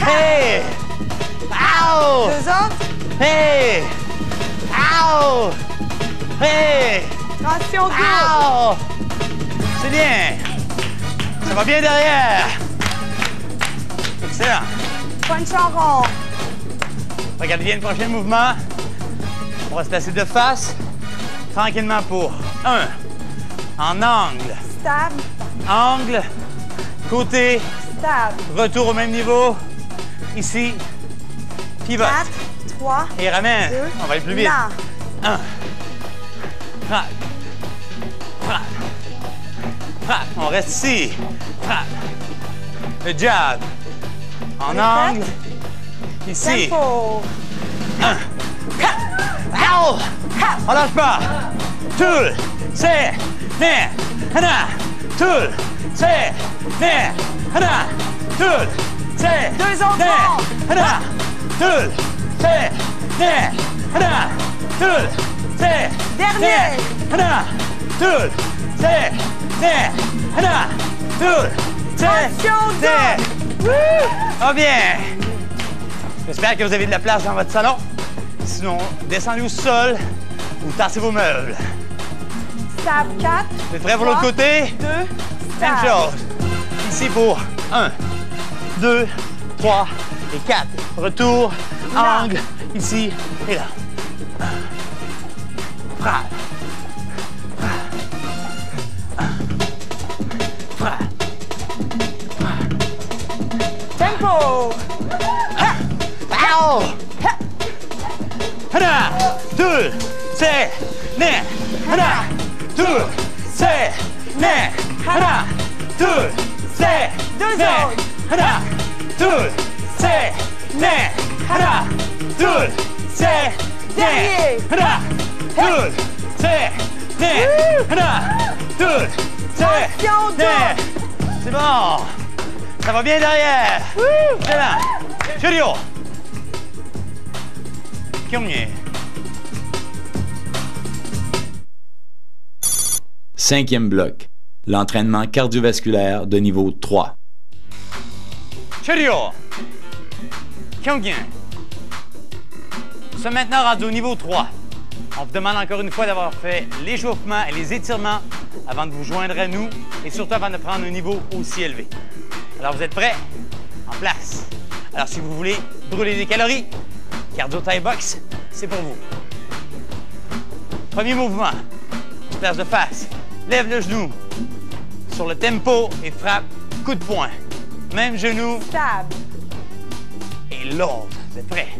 Hey. Ow. Deux autres. Hey. Ow. Hey. Attention, ow. C'est bien. Ça va bien derrière. Excellent. Punch en rond. Regardez bien le prochain mouvement. On va se placer de face. Tranquillement pour un. En angle. Stable. Angle. Côté. Stable. Retour au même niveau. Ici. Pivote. quatre, trois, et ramène. deux, on va aller plus vite. un. Frappe. Frappe. Frappe. On reste ici. Frappe. Le jab. En angle. Ici. Un. Ow! On lâche pas. Tout. C'est. Né. Hana. Tout. C'est. Né. Hana. Tout. C'est. Deux enfants. Hana. Tout. C'est. Né. Hana. Tout. C'est. Dernier. Hana. Tout. C'est. There, un, deux, trois, deux. Ah bien. J'espère que vous avez de la place dans votre salon. Sinon, descendez au sol ou tassez vos meubles. Stable quatre. Vous êtes prêts pour l'autre côté? deux, même chose. Ici pour un, deux, trois et quatre. Retour, angle, ici et là. Frappe. Tempo! Ow! Hana! Deux! C'est! Né! Hana! Deux! C'est! Né! Hana! Deux! C'est! Deux! Hana! Deux! C'est! Né! Hana! Deux! C'est! Né! Hana! Deux! C'est! Né! Hana! Deux! C'est! Né! C'est bon! Ça va bien derrière! Wouh! C'est là! Churio! Kyongye! Cinquième bloc. L'entraînement cardiovasculaire de niveau trois. Churio! Kyongye! Nous sommes maintenant rendus au niveau trois. On vous demande encore une fois d'avoir fait l'échauffement et les étirements avant de vous joindre à nous et surtout avant de prendre un niveau aussi élevé. Alors, vous êtes prêts? En place. Alors, si vous voulez brûler des calories, Cardio Tae Boxe, c'est pour vous. Premier mouvement. On se place de face. Lève le genou. Sur le tempo et frappe. Coup de poing. Même genou. Stable. Et l'autre. Vous êtes prêts?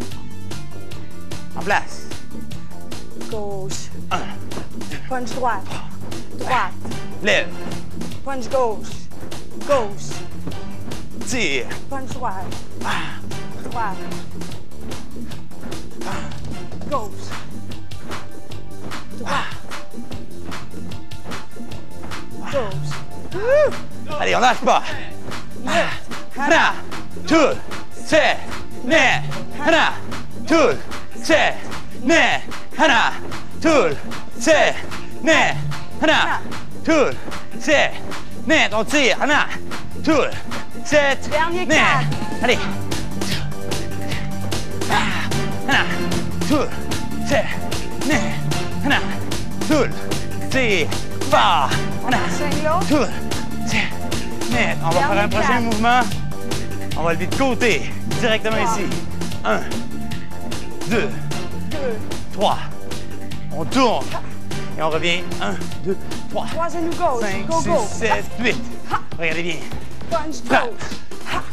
En place. Gauche. Un. Punch droite. Droite. Lève. Punch gauche. Gauche. Tire. Bonne droite. Ah. Droite. Ah. Gauche. Droite. Ah. Gauche. Ah. Allez, on lâche pas. Hana, tout, c'est, né. Hana, tout, c'est, né. Hana, tout, c'est, né. Hana, tout, c'est, né. On tire. Hana, tout, c'est, né. Allez. Hana, tout, c'est, né. Hana, tout, c'est, va. Hana, tout, c'est. On va faire un prochain mouvement. On va lever de côté, directement ici. Un, deux, trois. On tourne. Et on revient. Un, deux, trois. Trois genoux gauche. Cinq, six, sept, huit. Regardez bien. Punch gauche.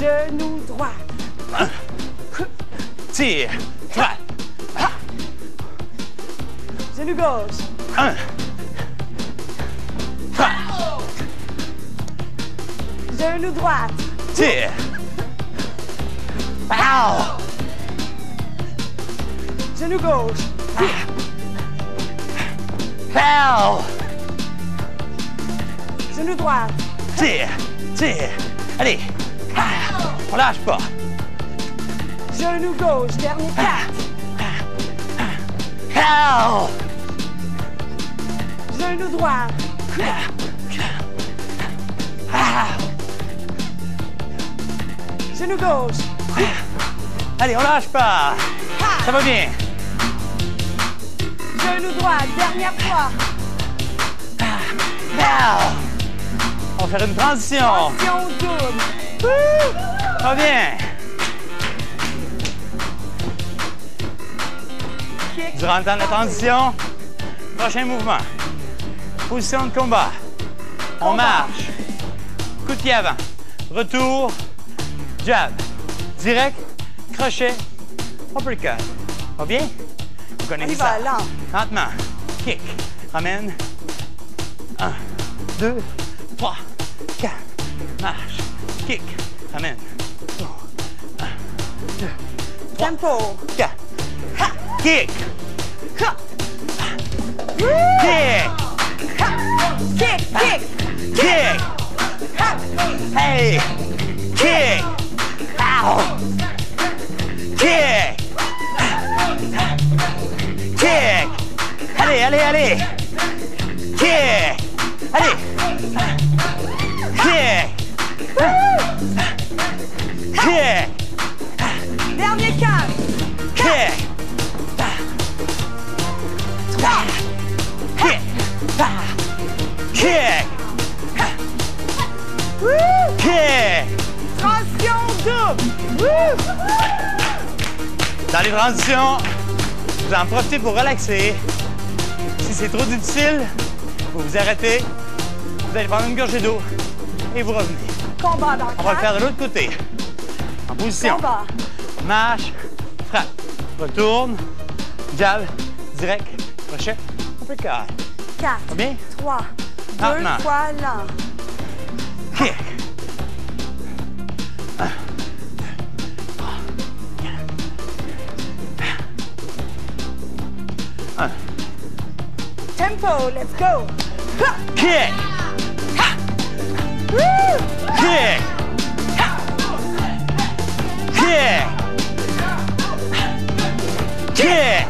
Genou droit. Un. Tire. Trois. Genou gauche. Un. Genou droite. Tire. Pow. Genou gauche. Pow. Genou droite. Tire. Tire. Allez. On lâche pas. Genou gauche. Dernier quatre. Pow. Genou droite. Genou gauche. Allez, on lâche pas. Ça va bien. Genou droit, dernière fois. On va faire une transition. Transition double. Ça va bien. Kick. Durant le temps de la transition, prochain mouvement. Position de combat. On combat. Marche. Coup de pied avant. Retour. Jab, direct, crochet, uppercut. Va bien? Vous connaissez ça. On y va, lent. Lentement. Kick. Ramène. Un, deux, trois, quatre. Marche. Kick. Ramène. Un, deux, trois, tempo. Quatre. Ha. Kick. Ha. Kick. Ha. Kick. Ha. Kick. Kick. Kick. Ha. Hey. Kick. Ow. Kick! Kick! Allez, allez, allez! Kick! Allez! Kick! Kick! Dernier quart! Kick! Kick! Kick! Kick! Transition double! Dans les transitions, vous en profitez pour relaxer. Si c'est trop difficile, vous vous arrêtez, vous allez prendre une gorgée d'eau et vous revenez. Combat dans le On va le faire de l'autre côté. En position. Combat. Marche, frappe, retourne, jab, direct, crochet, uppercut. quatre, combien? trois, deux fois lent. Kick. Tempo, let's go. Ha. Kick. Ha. Woo. Kick. Ha. Kick. Kick.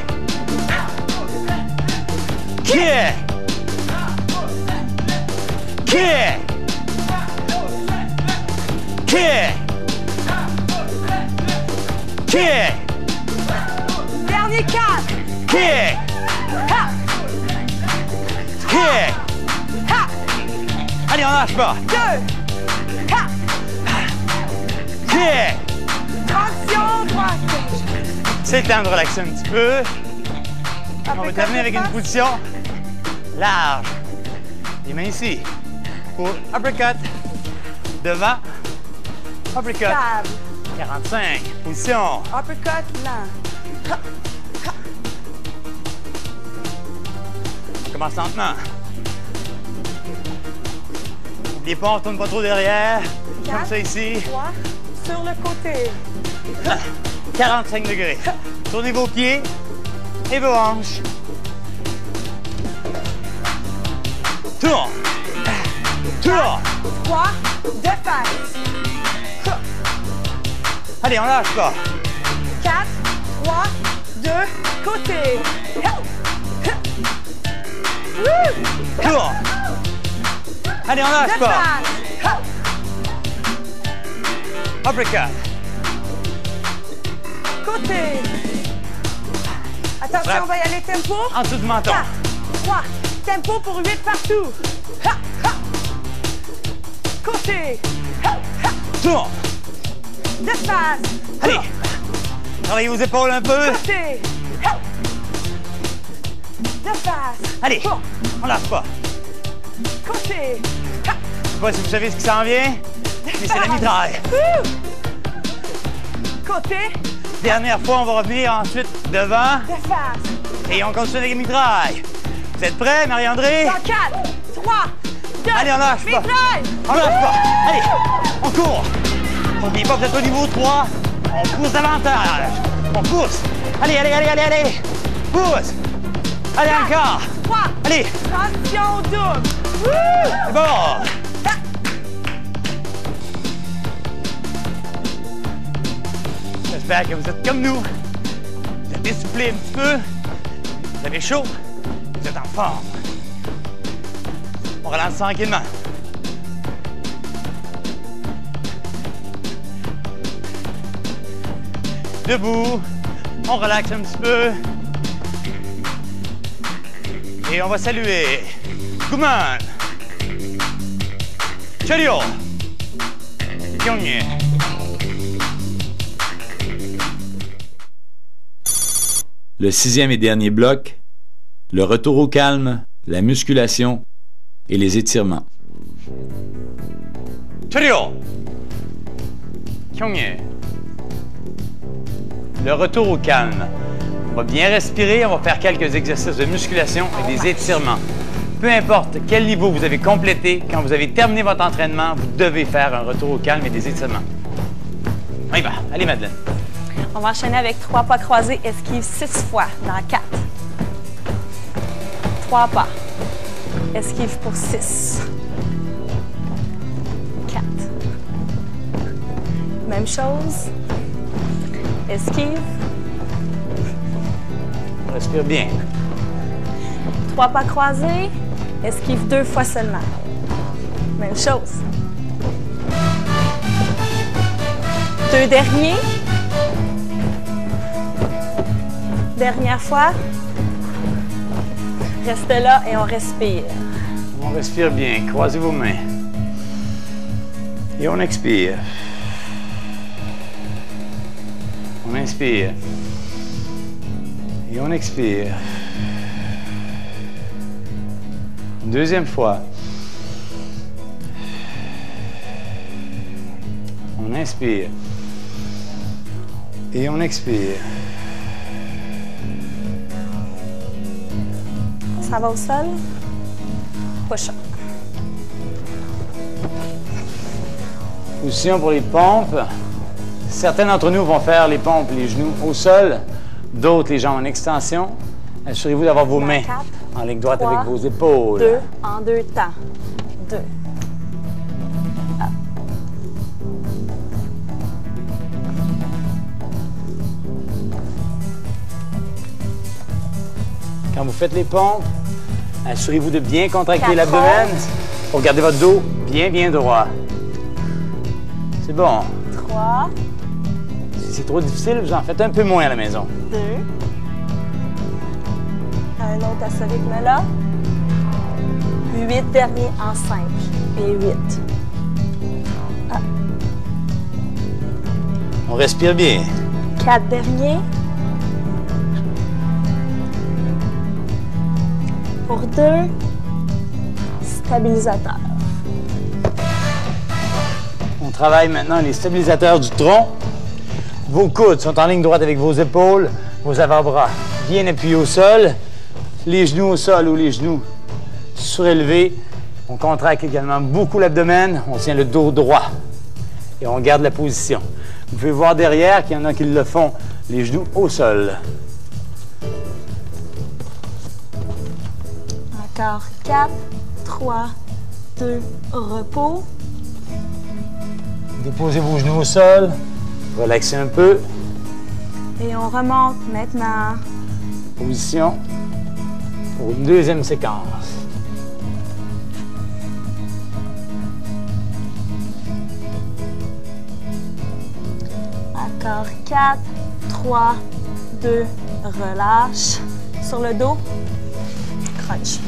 Kick. Kick. Kick. Kick. Dernier quatre. Kick. Ha. Kick! Ha! Allez, on lâche pas! Deux! Ha! Kick! Traction droite! C'est le temps de relaxer un petit peu. Après on va terminer avec une position large. Les mains ici. Pour uppercut. Devant. Uppercut. Lave. quarante-cinq. Position. Uppercut lent. Ha! Commence lentement. N'oubliez pas, on ne tourne pas trop derrière. quatre, comme ça ici. trois, sur le côté. quarante-cinq degrés. Tournez vos pieds et vos hanches. Tourne. Tourne. trois, de face. Allez, on lâche pas. quatre, trois, deux, côté. Tourne. Allez, on lâche pas. Uppercut. Côté. Attention, Bref. On va y aller tempo. En dessous du menton. quatre, trois, tempo pour huit partout. Ha, ha. Côté. Ha, ha. Tourne. De face. Allez. Travaillez vos épaules un peu. Côté. Ha. De face. Allez. Tourne. On lâche pas. Côté. Ha. Je sais pas si vous savez ce qui s'en vient. Mais c'est la mitraille. Côté. Dernière fois, on va revenir ensuite devant. De face. Et on continue avec la mitraille. Vous êtes prêts, Marie-Andrée? quatre, trois, deux, allez, on lâche pas. Mitraille. On lâche pas. Allez, on court. N'oubliez pas que vous êtes au niveau trois. On pousse davantage. On pousse. Allez, allez, allez, allez, allez. Pousse. Allez, encore. trois. Allez. Transition double. C'est bon. J'espère que vous êtes comme nous, vous êtes essoufflés un petit peu, vous avez chaud, vous êtes en forme. On relance tranquillement. Debout, on relaxe un petit peu. Et on va saluer. Come on! Cheerio! Gagné! Le sixième et dernier bloc, le retour au calme, la musculation et les étirements. Le retour au calme. On va bien respirer, on va faire quelques exercices de musculation et des étirements. Peu importe quel niveau vous avez complété, quand vous avez terminé votre entraînement, vous devez faire un retour au calme et des étirements. On y va. Allez, Madeleine. On va enchaîner avec trois pas croisés, esquive six fois dans quatre. trois pas, esquive pour six. quatre. Même chose, esquive. On respire bien. trois pas croisés, esquive deux fois seulement. Même chose. deux derniers. Dernière fois. Restez là et on respire. On respire bien. Croisez vos mains. Et on expire. On inspire. Et on expire. Deuxième fois. On inspire. Et on expire. Ça va au sol. Push-up. Position pour les pompes. Certains d'entre nous vont faire les pompes, les genoux au sol. D'autres, les jambes en extension. Assurez-vous d'avoir vos mains en ligne droite avec vos épaules. Deux en deux temps. Deux. Quand vous faites les pompes, assurez-vous de bien contracter l'abdomen pour garder votre dos bien, bien droit. C'est bon. trois. Si c'est trop difficile, vous en faites un peu moins à la maison. deux. Un autre à ce rythme-là. huit derniers en cinq. Et huit. Ah. On respire bien. quatre derniers. Pour deux, stabilisateurs. On travaille maintenant les stabilisateurs du tronc. Vos coudes sont en ligne droite avec vos épaules, vos avant-bras bien appuyés au sol, les genoux au sol ou les genoux surélevés. On contracte également beaucoup l'abdomen, on tient le dos droit. et on garde la position. Vous pouvez voir derrière qu'il y en a qui le font, les genoux au sol. Encore quatre, trois, deux, repos. Déposez vos genoux au sol, relaxez un peu. Et on remonte maintenant. Position pour une deuxième séquence. Encore quatre, trois, deux, relâche. Sur le dos, crunch.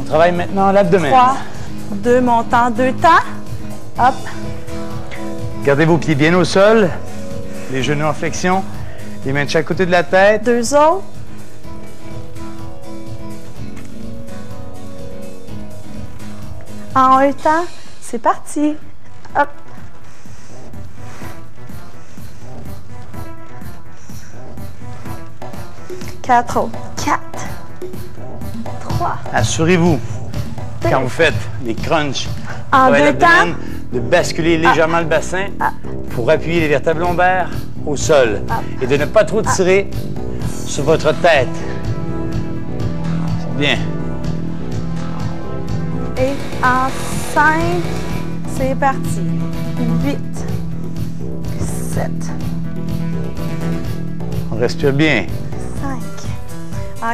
On travaille maintenant l'abdomen. trois, deux, montant, deux temps. Hop. Gardez vos pieds bien au sol. Les genoux en flexion, les mains de chaque côté de la tête. Deux autres. En un temps, c'est parti. Hop. Quatre autres. Quatre. Trois. Assurez-vous, deux. Quand vous faites des crunchs, en deux temps, de basculer légèrement ah. le bassin ah. pour appuyer les vertèbres lombaires au sol ah. et de ne pas trop tirer ah. sur votre tête. C'est bien. Et en cinq, c'est parti. huit, sept. On respire bien. cinq.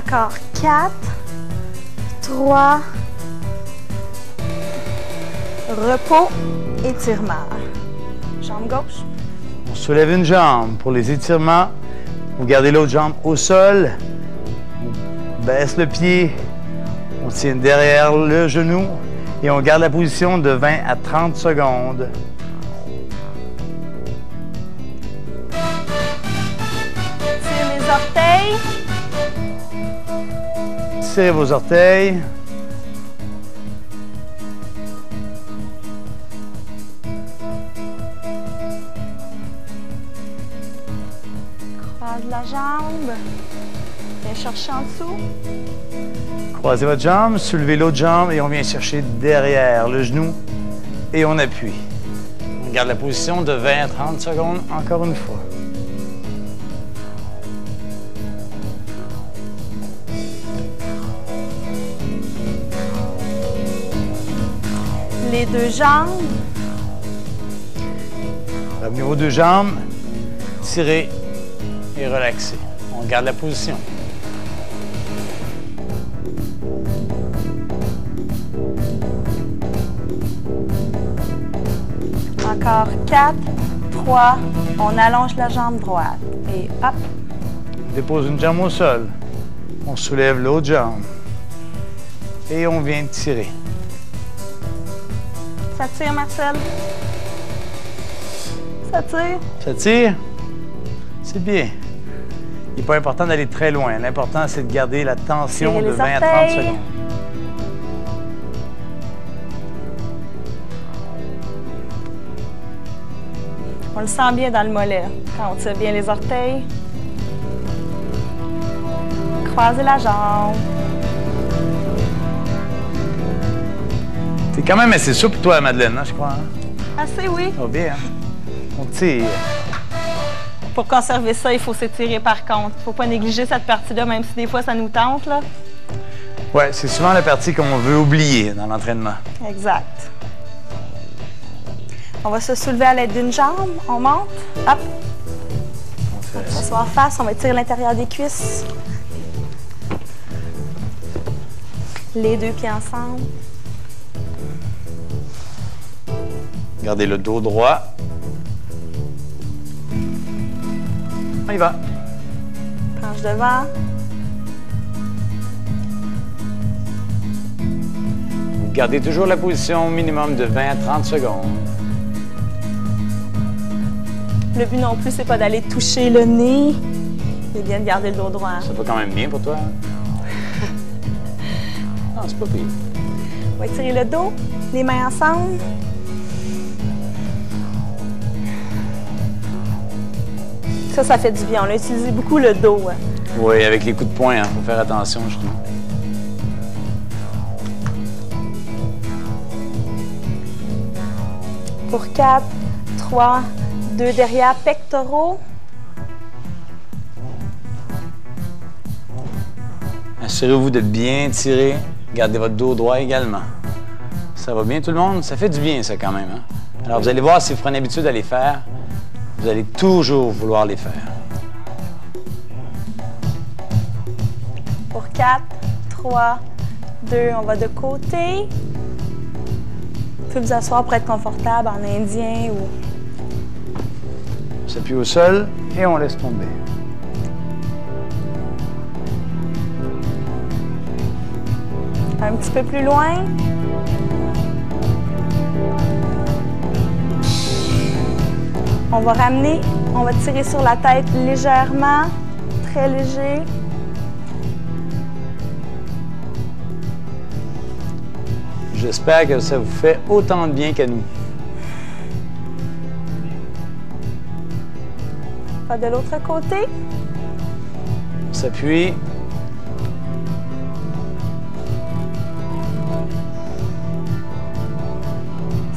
Encore quatre, trois, repos, étirement. Jambe gauche. On soulève une jambe pour les étirements. Vous gardez l'autre jambe au sol. On baisse le pied. On tient derrière le genou. Et on garde la position de vingt à trente secondes. Tirez les orteils. Tirez vos orteils. Croise la jambe, viens chercher en dessous. Croisez votre jambe, soulevez l'autre jambe et on vient chercher derrière le genou et on appuie. On garde la position de vingt à trente secondes encore une fois. Les deux jambes. Ramenez vos deux jambes, tirez. Et relaxer. On garde la position. Encore quatre, trois, on allonge la jambe droite et hop. On dépose une jambe au sol. On soulève l'autre jambe. Et on vient tirer. Ça tire, Marcel? Ça tire? Ça tire? C'est bien. Il n'est pas important d'aller très loin. L'important, c'est de garder la tension de vingt à trente secondes. On le sent bien dans le mollet, quand on tire bien les orteils. Croisez la jambe. T'es quand même assez souple, toi, Madeleine, hein, je crois. Hein? Assez, oui. Oh, bien. On tire. Pour conserver ça, il faut s'étirer par contre. Il ne faut pas négliger cette partie-là, même si des fois ça nous tente. Oui, c'est souvent la partie qu'on veut oublier dans l'entraînement. Exact. On va se soulever à l'aide d'une jambe. On monte. Hop. On va s'asseoir face. On va étirer l'intérieur des cuisses. Les deux pieds ensemble. Gardez le dos droit. On y va. Penche devant. Vous gardez toujours la position au minimum de vingt à trente secondes. Le but non plus, c'est pas d'aller toucher le nez, mais bien de garder le dos droit. Hein? Ça va quand même bien pour toi. Hein? Non, c'est pas pire. On va étirer le dos, les mains ensemble. Ça, ça fait du bien. On a utilisé beaucoup le dos. Hein. Oui, avec les coups de poing, il hein, faut faire attention, justement. Pour pour quatre, trois, deux derrière, pectoraux. Assurez-vous de bien tirer. Gardez votre dos droit également. Ça va bien tout le monde? Ça fait du bien ça quand même. Hein? Alors vous allez voir, si vous prenez l'habitude à les faire, vous allez toujours vouloir les faire. Pour quatre, trois, deux, on va de côté. Vous pouvez vous asseoir pour être confortable en indien ou... On s'appuie au sol et on laisse tomber. Un petit peu plus loin. On va ramener, on va tirer sur la tête légèrement, très léger. J'espère que ça vous fait autant de bien qu'à nous. Pas de l'autre côté. On s'appuie.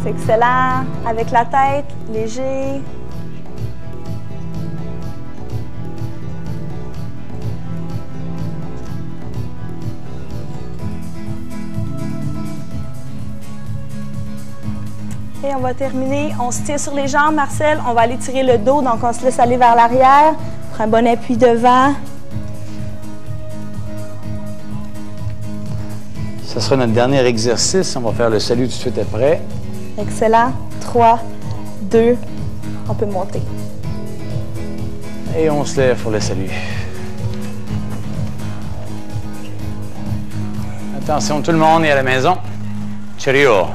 C'est excellent. Avec la tête, léger. Et on va terminer. On se tire sur les jambes, Marcel. On va aller tirer le dos, donc on se laisse aller vers l'arrière pour un bon appui devant. Ce sera notre dernier exercice. On va faire le salut tout de suite après. Excellent. trois, deux, on peut monter. Et on se lève pour le salut. Attention, tout le monde est à la maison. Cheerio.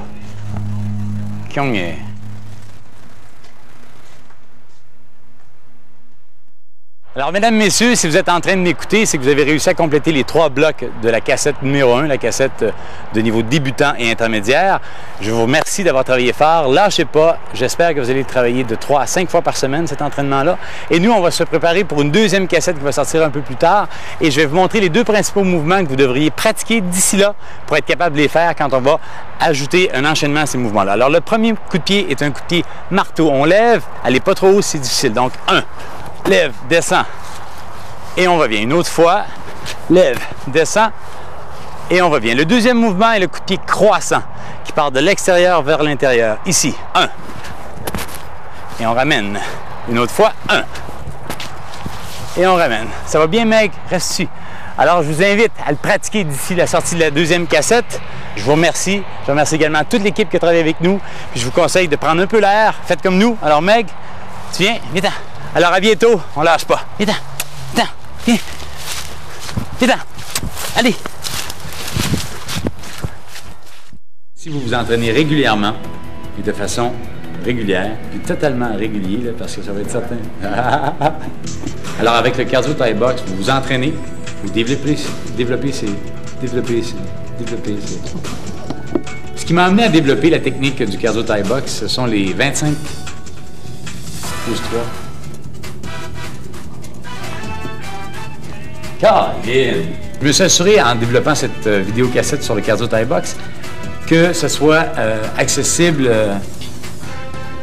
Alors, mesdames, messieurs, si vous êtes en train de m'écouter, c'est que vous avez réussi à compléter les trois blocs de la cassette numéro un, la cassette de niveau débutant et intermédiaire. Je vous remercie d'avoir travaillé fort. Lâchez pas. J'espère que vous allez travailler de trois à cinq fois par semaine, cet entraînement-là. Et nous, on va se préparer pour une deuxième cassette qui va sortir un peu plus tard. Et je vais vous montrer les deux principaux mouvements que vous devriez pratiquer d'ici là pour être capable de les faire quand on va ajouter un enchaînement à ces mouvements-là. Alors, le premier coup de pied est un coup de pied marteau. On lève. Allez pas trop haut, c'est difficile. Donc, un. Lève, descend, et on revient. Une autre fois, lève, descend, et on revient. Le deuxième mouvement est le coup de pied croissant, qui part de l'extérieur vers l'intérieur. Ici, un, et on ramène. Une autre fois, un, et on ramène. Ça va bien, Meg? Reste dessus. Alors, je vous invite à le pratiquer d'ici la sortie de la deuxième cassette. Je vous remercie. Je remercie également toute l'équipe qui a travaillé avec nous. Puis je vous conseille de prendre un peu l'air. Faites comme nous. Alors, Meg, tu viens? Viens-t'en. Alors, à bientôt, on lâche pas. Viens-t'en, viens-t'en, viens, viens-t'en, allez. Si vous vous entraînez régulièrement, puis de façon régulière, puis totalement régulier, là, parce que ça va être certain. Alors, avec le Cardio Tae Boxe, vous vous entraînez, vous développez, développez, c'est, développez, c'est, développez, c'est. Ce qui m'a amené à développer la technique du Cardio Tae Boxe, ce sont les vingt-cinq pouces trois. Caroline. Je me suis assuré, en développant cette euh, vidéo cassette sur le Cardio Tae Boxe, que ce soit euh, accessible, euh,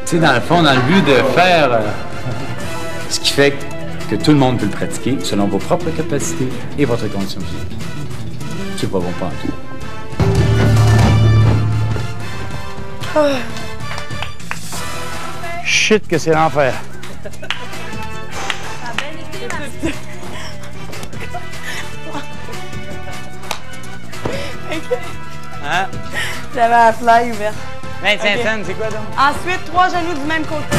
tu sais, dans le fond, dans le but de faire euh, ce qui fait que tout le monde peut le pratiquer selon vos propres capacités et votre condition physique. C'est pas bon pas en tout. Oh. Shit que c'est l'enfer. Hein? J'avais la fly ouverte. vingt-cinq okay. Cents, c'est quoi donc? Ensuite, trois genoux du même côté.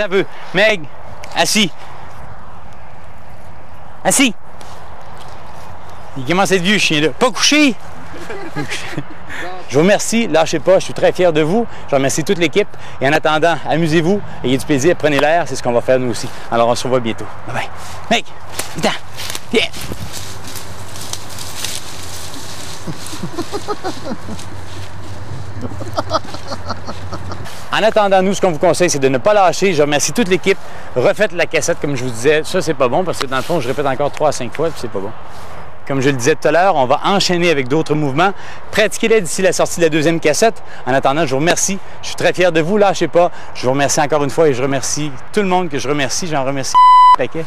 attends un peu. Meg, assis. Assis. Il commence à être vieux, chien-là. Pas couché. Je vous remercie. Lâchez pas. Je suis très fier de vous. Je remercie toute l'équipe. Et en attendant, amusez-vous. Ayez du plaisir. Prenez l'air. C'est ce qu'on va faire nous aussi. Alors, on se revoit bientôt. Bye-bye. Meg, viens. Viens. En attendant, nous, ce qu'on vous conseille, c'est de ne pas lâcher. Je remercie toute l'équipe. Refaites la cassette, comme je vous disais. Ça, c'est pas bon parce que dans le fond, je répète encore trois à cinq fois, puis c'est pas bon. Comme je le disais tout à l'heure, on va enchaîner avec d'autres mouvements. Pratiquez-les d'ici la sortie de la deuxième cassette. En attendant, je vous remercie. Je suis très fier de vous. Lâchez pas. Je vous remercie encore une fois et je remercie tout le monde que je remercie. J'en remercie un paquet.